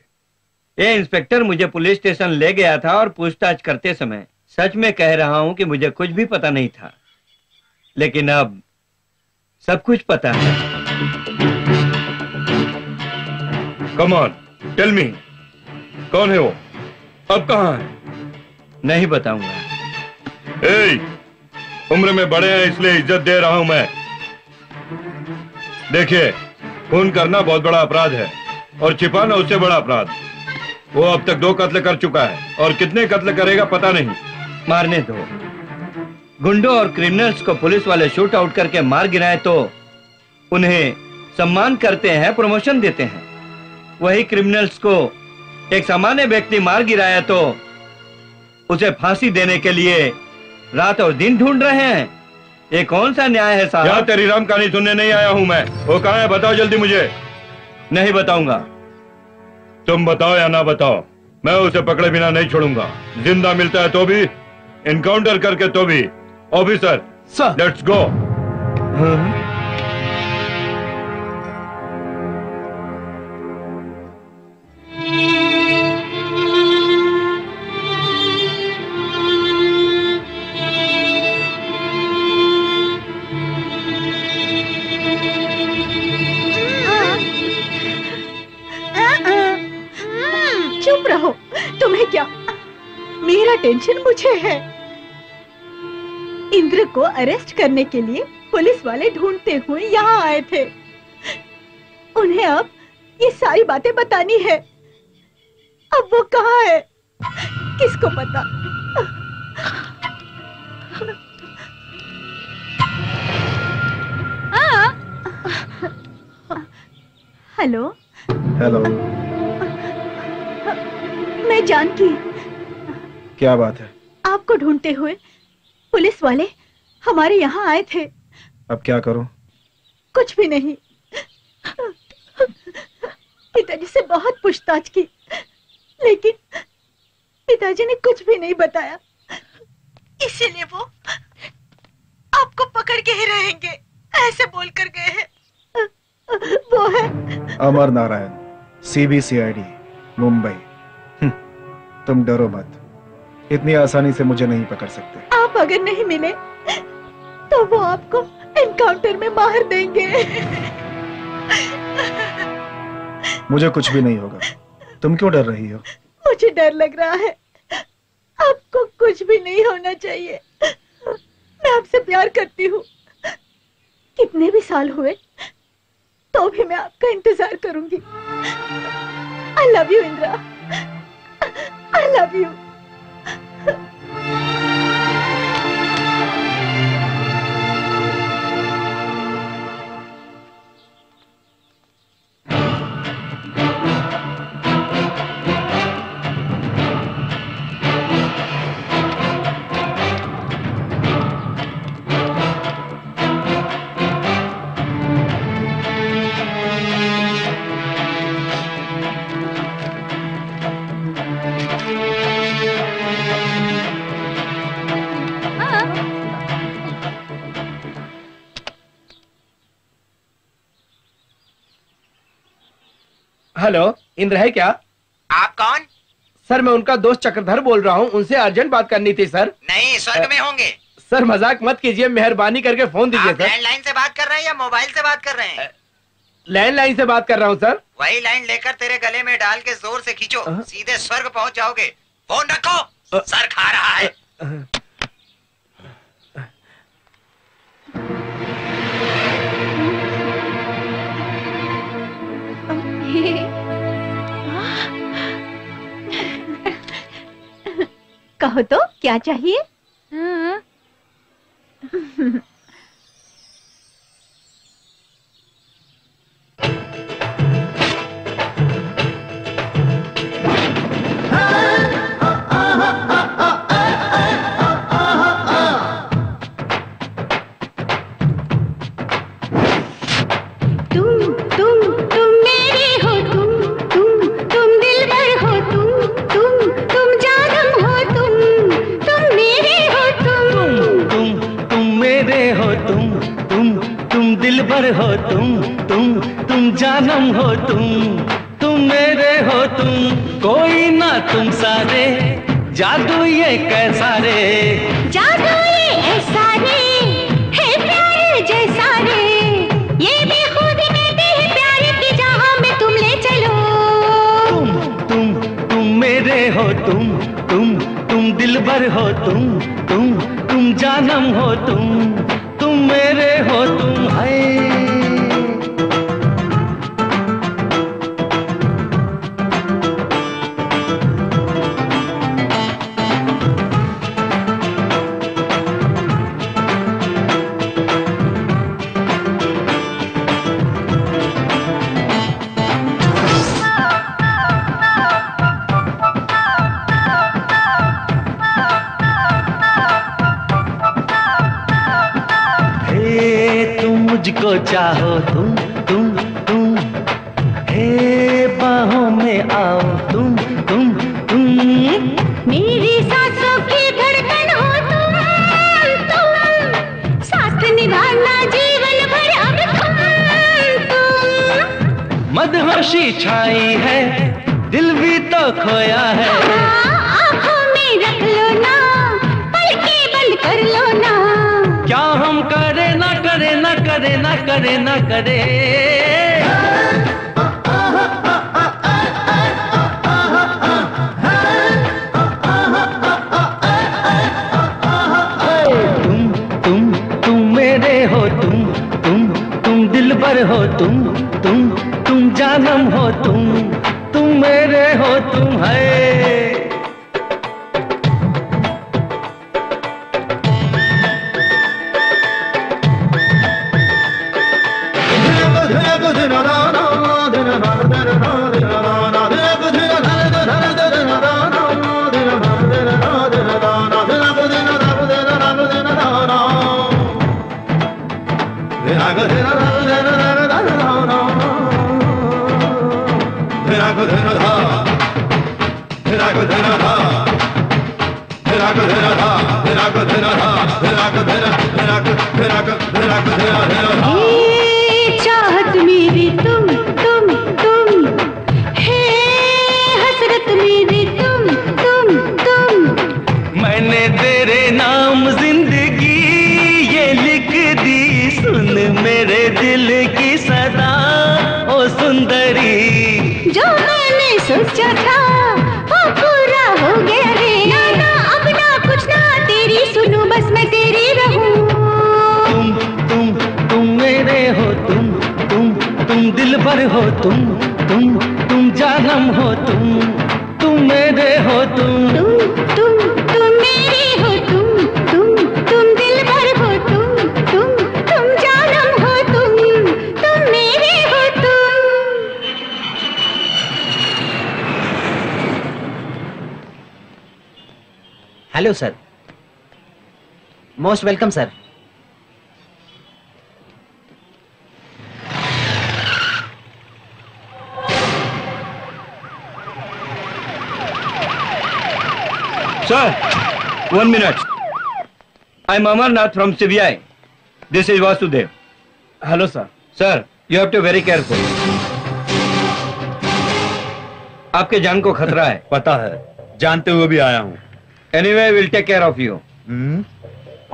ये इंस्पेक्टर मुझे पुलिस स्टेशन ले गया था और पूछताछ करते समय सच में कह रहा हूँ कि मुझे कुछ भी पता नहीं था, लेकिन अब सब कुछ पता है। कम ऑन, टेल मी, कौन है वो? अब कहाँ है? नहीं बताऊंगा। ए, उम्र में बड़े हैं इसलिए इज्जत दे रहा हूं मैं। देखिए, खून करना बहुत बड़ा अपराध है और छिपाना उससे बड़ा अपराध। वो अब तक 2 कत्ल कर चुका है और कितने कत्ल करेगा पता नहीं। मारने दो। गुंडों और क्रिमिनल्स को पुलिस वाले शूट आउट करके मार गिराए तो उन्हें सम्मान करते हैं, प्रमोशन देते हैं। वही क्रिमिनल्स को एक सामान्य व्यक्ति मार गिराया तो उसे फांसी देने के लिए रात और दिन ढूंढ रहे हैं। ये कौन सा न्याय है साहब? यहाँ तेरी राम कहानी सुनने नहीं आया हूँ मैं। वो कहाँ है बताओ जल्दी मुझे। नहीं बताऊंगा। तुम बताओ या ना बताओ, मैं उसे पकड़े बिना नहीं छोड़ूंगा। जिंदा मिलता है तो भी, इनकाउंटर करके तो भी। Officer, let's go. तुम्हें क्या, मेरा टेंशन मुझे है। इंद्र को अरेस्ट करने के लिए पुलिस वाले ढूंढते हुए यहाँ आए थे। उन्हें अब ये सारी बातें बतानी है। अब वो कहाँ है किसको पता। हेलो हेलो, मैं जानकी। क्या बात है? आपको ढूंढते हुए पुलिस वाले हमारे यहाँ आए थे। अब क्या करूं? कुछ भी नहीं। पिताजी से बहुत पूछताछ की, लेकिन पिताजी ने कुछ भी नहीं बताया, इसीलिए वो आपको पकड़ के ही रहेंगे ऐसे बोल कर गए हैं। वो है अमर नारायण, CBCID, मुंबई। तुम डरो मत, इतनी आसानी से मुझे नहीं पकड़ सकते। आप अगर नहीं मिले तो वो आपको एनकाउंटर में मार देंगे। मुझे कुछ भी नहीं होगा, तुम क्यों डर रही हो? मुझे डर लग रहा है। आपको कुछ भी नहीं होना चाहिए। मैं आपसे प्यार करती हूँ, कितने भी साल हुए तो भी मैं आपका इंतजार करूंगी। I love you Indra, I love you. Hello, Indra है क्या? आप कौन? सर मैं उनका दोस्त चक्रधर बोल रहा हूँ, उनसे अर्जेंट बात करनी थी सर। नहीं, स्वर्ग में होंगे सर, मजाक मत कीजिए, मेहरबानी करके फोन दीजिए सर। लैंडलाइन से बात कर रहे हैं या मोबाइल से बात कर रहे हैं? लैंडलाइन से बात कर रहा हूँ सर। वही लाइन लेकर तेरे गले में डाल के जोर से खींचो, सीधे स्वर्ग पहुँच जाओगे। फोन रखो, सर खा रहा है। कहो तो क्या चाहिए? तुम जानम हो, तुम मेरे हो, तुम कोई ना तुम सारे। जादू ये कैसा रे, जादू ये ऐसा रे, है प्यार जैसा रे। ये भी खुद में भी है प्यार की जहां में तुम ले चलो। तुम मेरे हो, तुम दिलबर हो, तुम जानम हो, तुम मेरे हो, तुम है। चाहो तुम हे बाहों में आओ तुम मेरी सांसों की धड़कन हो तुम साथ निभाना जीवन भर अब तुम। मदहोशी छाई है, दिल भी तो खोया है। आँखों में रख लो ना, पल के बंद कर लो ना। क्या हम करे ना करे ना करे ना करे ना करे। तुम जानम हो, तुम मेरे हो, तुम है। ये चाहत मेरी तुम है, हसरत मेरी तुम। मैंने तेरे नाम जिंदगी ये लिख दी, सुन मेरे दिल की सदा ओ सुंदरी। जो मैंने सोचा था वो पूरा हो गया रे, ना अब ना कुछ ना तेरी सुनूं बस मैं तेरी रहूं। दिल भर हो तुम जानम हो, तुम मेरे हो, तुम मेरे हो, तुम दिल भर हो, तुम जानम हो, तुम मेरे हो तुम। Hello sir, most welcome sir. Sir, 1 minute. I'm Amar Nath from CBI. This is Vasudev. Hello, sir. Sir, you have to be very careful. आपके जान को खतरा है। पता है, जानते हुए भी आया हूँ। Anyway, we'll take care of you.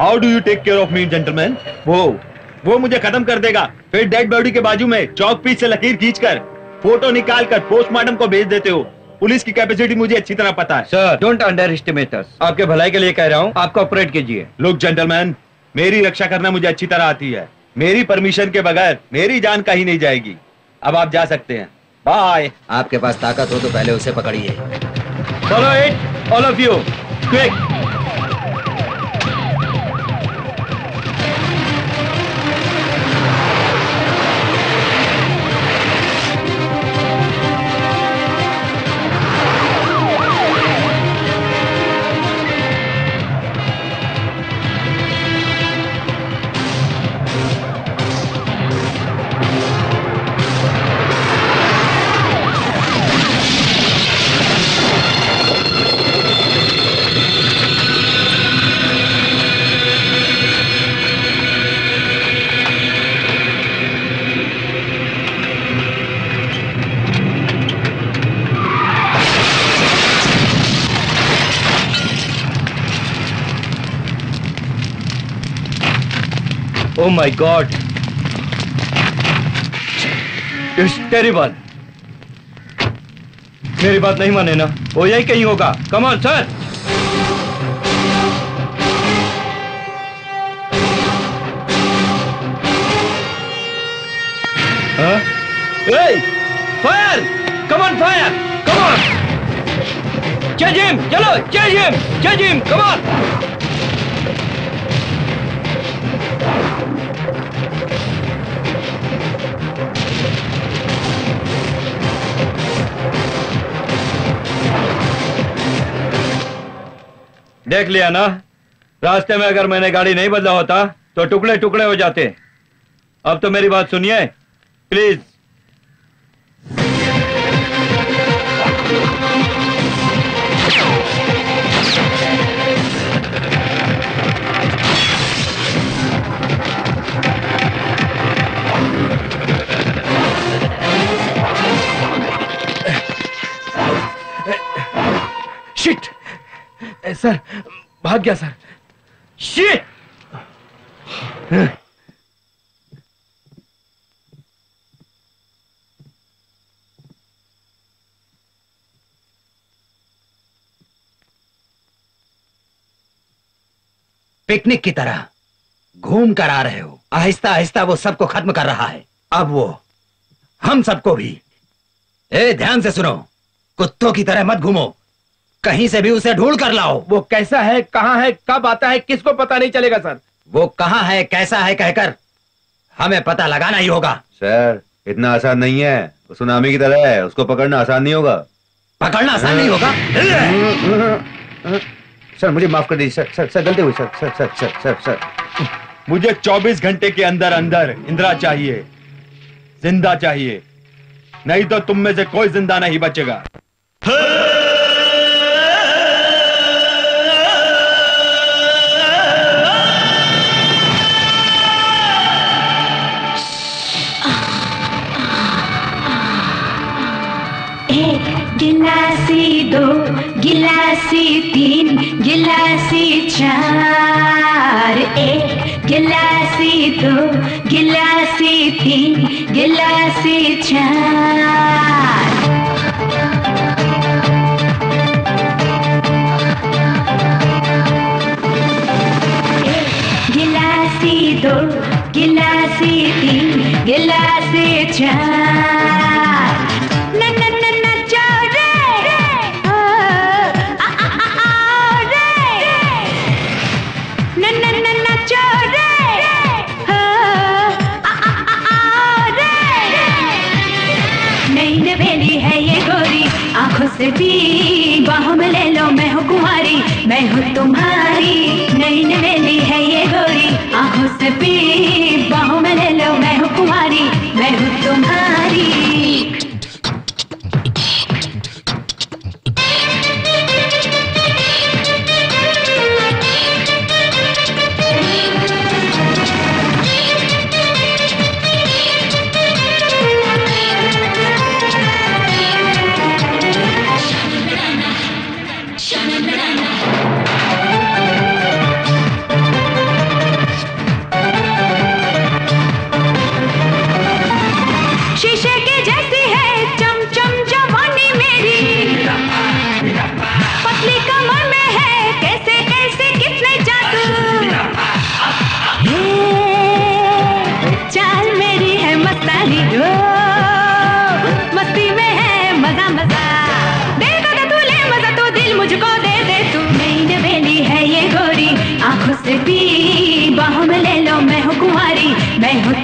How do you take care of me, gentlemen? वो मुझे खत्म कर देगा। फिर डेड बॉडी के बाजू में चौक पीस से लकीर खींचकर, फोटो निकालकर पोस्टमार्टम को भेज देते हो। पुलिस की कैपेसिटी मुझे अच्छी तरह पता है। Sir, don't underestimate us. आपके भलाई के लिए कह रहा हूँ, आप कोऑपरेट कीजिए। लुक जेंटलमैन, मेरी रक्षा करना मुझे अच्छी तरह आती है। मेरी परमिशन के बगैर मेरी जान कहीं नहीं जाएगी। अब आप जा सकते हैं, बाय। आपके पास ताकत हो तो पहले उसे पकड़िए। Follow it, all of you, quick. Oh my God, it's terrible. मेरी बात नहीं माने ना, वो यही कहीं होगा। Come on, sir. हाँ? Hey, fire! Come on, fire! Come on! Chase him! चलो, chase him! Chase him! Come on! देख लिया ना, रास्ते में अगर मैंने गाड़ी नहीं बदला होता तो टुकड़े टुकड़े हो जाते। अब तो मेरी बात सुनिए प्लीज। शिट सर, भाग गया सर। शिट! पिकनिक की तरह घूम कर आ रहे हो, आहिस्ता आहिस्ता वो सबको खत्म कर रहा है। अब वो हम सबको भी। ए ध्यान से सुनो, कुत्तों की तरह मत घूमो, कहीं से भी उसे ढूंढ कर लाओ। वो कैसा है, कहाँ है, कब आता है, किसको पता नहीं चलेगा सर। वो कहाँ है, कैसा है कहकर हमें पता लगाना ही होगा। सर इतना आसान नहीं है, वो सुनामी की तरह है, उसको पकड़ना आसान नहीं होगा। पकड़ना आसान नहीं होगा। सर मुझे माफ कर दीजिए सर, सर गलती हुई sir, sir sir sir sir sir मुझे 24 घंटे के अंदर अंदर इंद्रा चाहिए, जिंदा चाहिए, नहीं तो तुम में से कोई जिंदा नहीं बचेगा। गिलासी दो, गिलासी तीन, गिलासी चार, एक गिलासी दो, गिलासी तीन, गिलासी चार। एक गिलासी दो, गिलासी तीन, गिलासी चार। भी बाहों में ले लो, मैं हूँ कुमारी, मैं हूँ तुम्हारी, नई नवेली है ये गोरी। आंखों से भी बाहों में ले लो, मैं हूँ कुमारी, मैं हूँ तुम्हारी।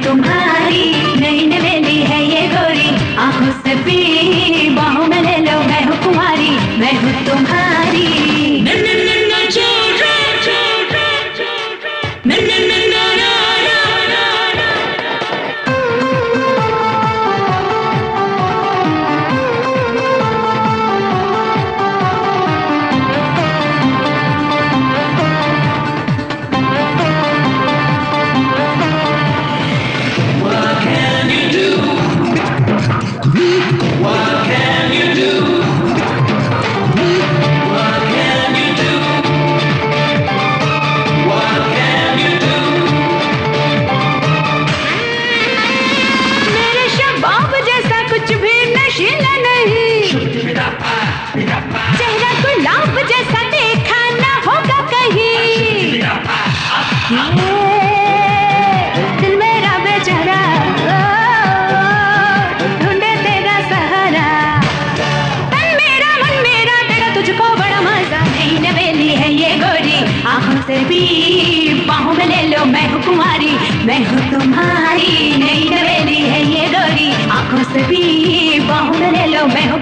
तुम्हारी नई नवेली है ये गोरी, आंखों से भी बाहों में ले लो, मैं हूँ कुमारी, मैं हूँ तुम्हारी। मैं हूँ तुम्हारी नई नवेली है ये गोरी, आंखों से भी बाहों में ले लो, मैं हूँ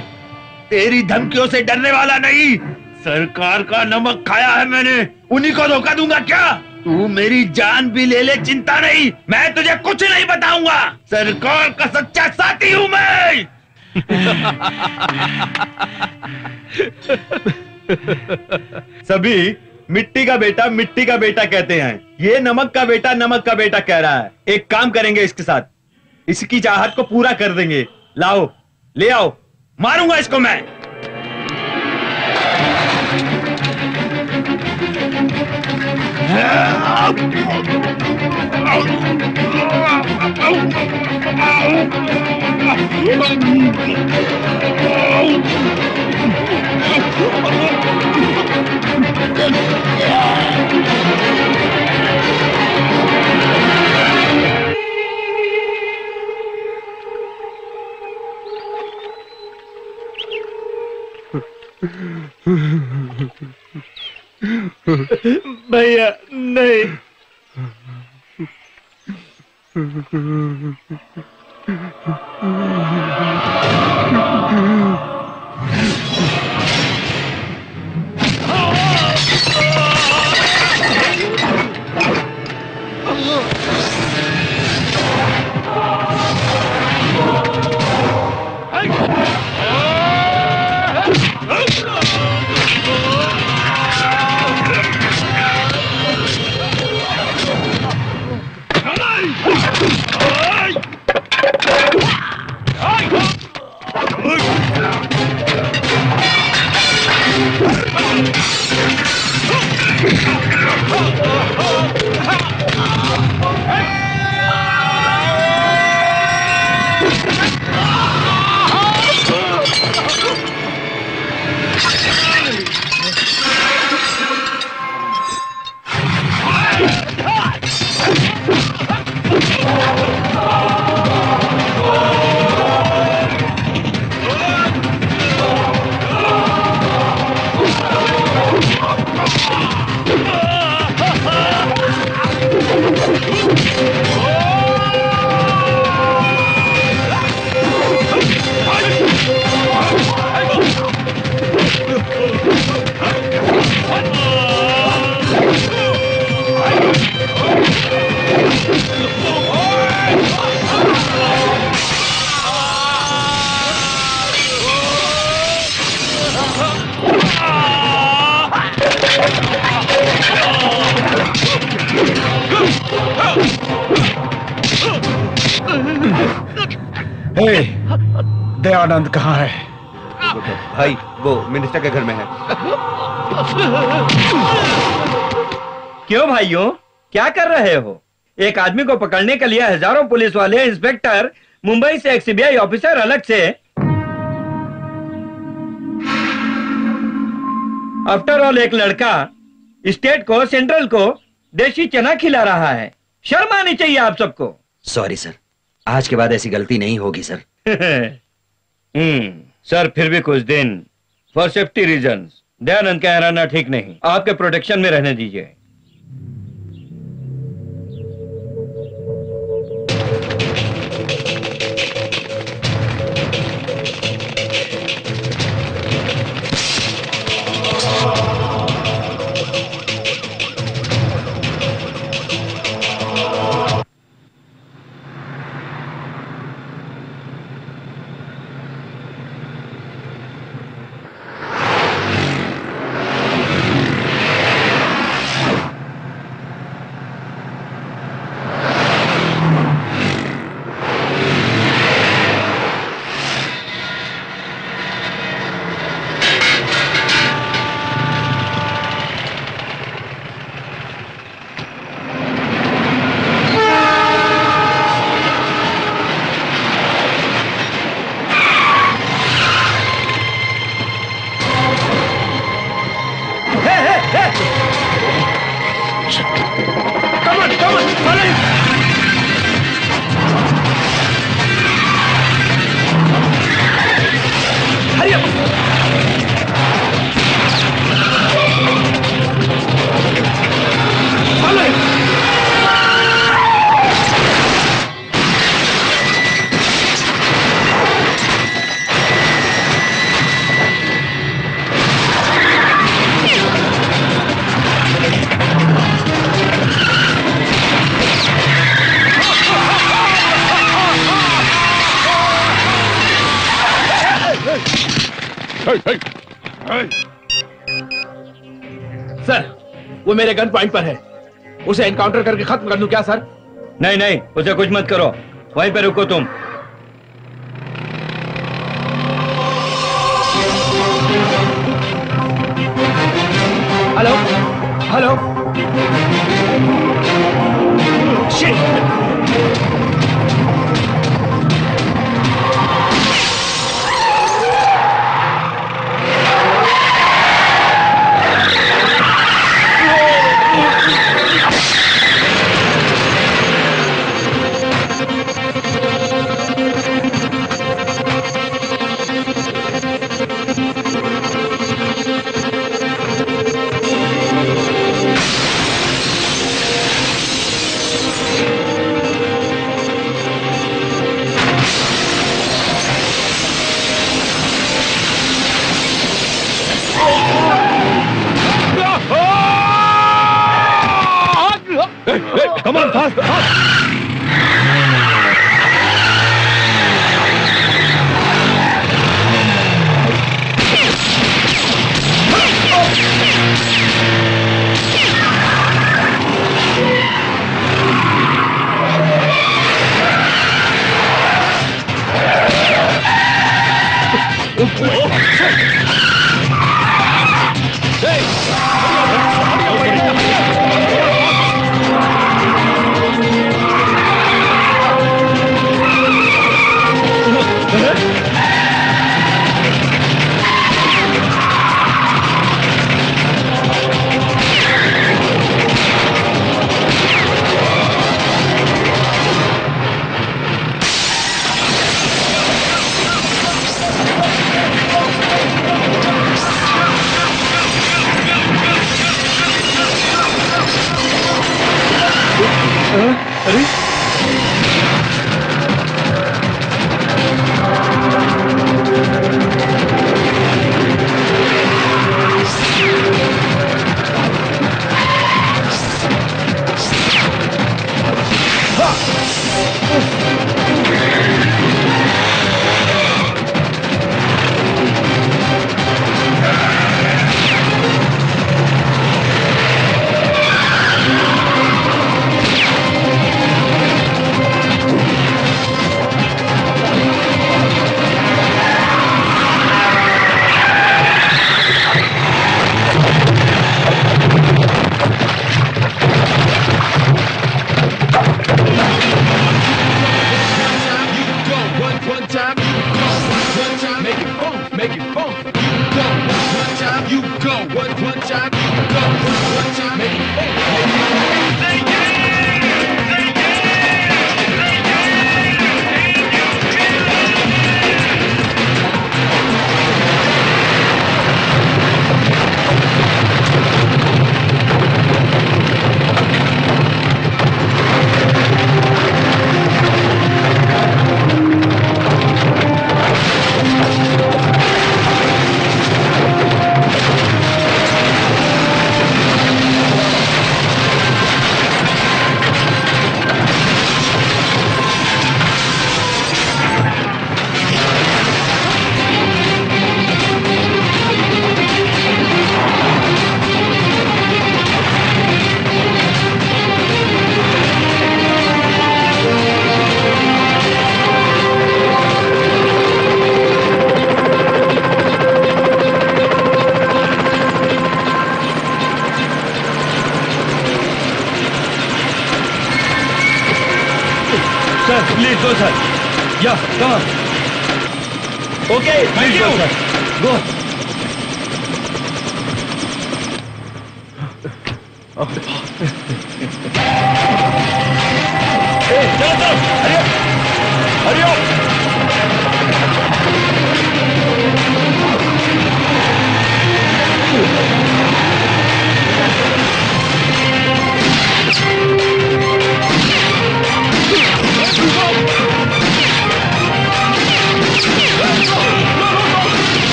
तेरी धमकियों से डरने वाला नहीं। सरकार का नमक खाया है मैंने, उन्हीं को धोखा दूंगा क्या? तू मेरी जान भी ले ले, चिंता नहीं, मैं तुझे कुछ नहीं बताऊंगा। सरकार का सच्चा साथी हूँ मैं। सभी मिट्टी का बेटा मिट्टी का बेटा कहते हैं, ये नमक का बेटा कह रहा है। एक काम करेंगे इसके साथ, इसकी चाहत को पूरा कर देंगे। लाओ, ले आओ, मारूंगा इसको मैं। भैया नहीं, दयानंद कहाँ है? भाई वो मिनिस्टर के घर में है। क्यों भाइयों, क्या कर रहे हो? एक आदमी को पकड़ने के लिए हजारों पुलिस वाले, इंस्पेक्टर, मुंबई से एक सीबीआई ऑफिसर अलग से। आफ्टर ऑल एक लड़का स्टेट को, सेंट्रल को देशी चना खिला रहा है, शर्म आनी चाहिए आप सबको। सॉरी सर, आज के बाद ऐसी गलती नहीं होगी सर। सर फिर भी कुछ दिन फॉर सेफ्टी रीजंस दयानंद का रहना ठीक नहीं, आपके प्रोटेक्शन में रहने दीजिए। सर, वो मेरे गन पॉइंट पर है, उसे एनकाउंटर करके खत्म कर दूं क्या सर? नहीं नहीं, उसे कुछ मत करो, वहीं पर रुको तुम। हेलो हेलो,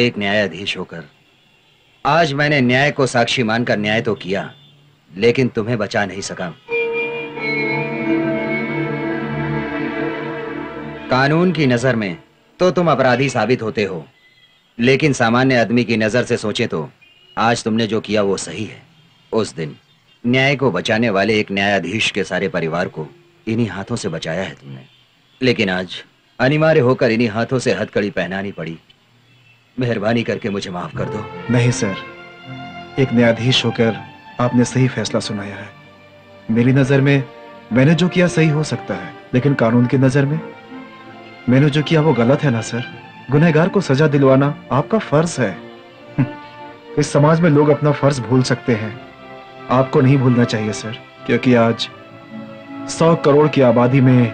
एक न्यायाधीश होकर आज मैंने न्याय को साक्षी मानकर न्याय तो किया, लेकिन तुम्हें बचा नहीं सका। कानून की नजर में तो तुम अपराधी साबित होते हो, लेकिन सामान्य आदमी की नजर से सोचे तो आज तुमने जो किया वो सही है। उस दिन न्याय को बचाने वाले एक न्यायाधीश के सारे परिवार को इन्हीं हाथों से बचाया है तुमने, लेकिन आज अनिवार्य होकर इन्हीं हाथों से हथकड़ी पहनानी पड़ी। मेहरबानी करके मुझे माफ कर दो। नहीं सर, एक न्यायाधीश होकर आपने सही फैसला सुनाया है। मेरी नजर में मैंने जो किया सही हो सकता है, लेकिन कानून की नजर में मैंने जो किया वो गलत है ना सर। गुनहगार को सजा दिलवाना आपका फर्ज है। इस समाज में लोग अपना फर्ज भूल सकते हैं, आपको नहीं भूलना चाहिए सर, क्योंकि आज 100 करोड़ की आबादी में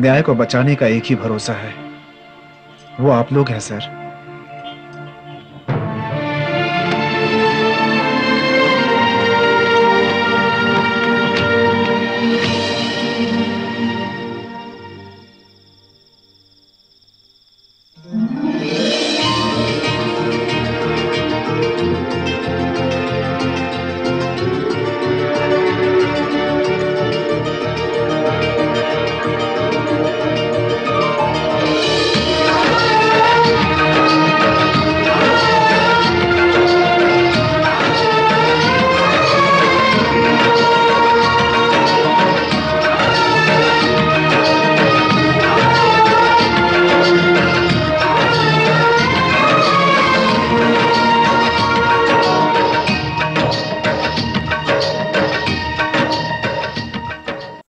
न्याय को बचाने का एक ही भरोसा है, वो आप लोग हैं सर।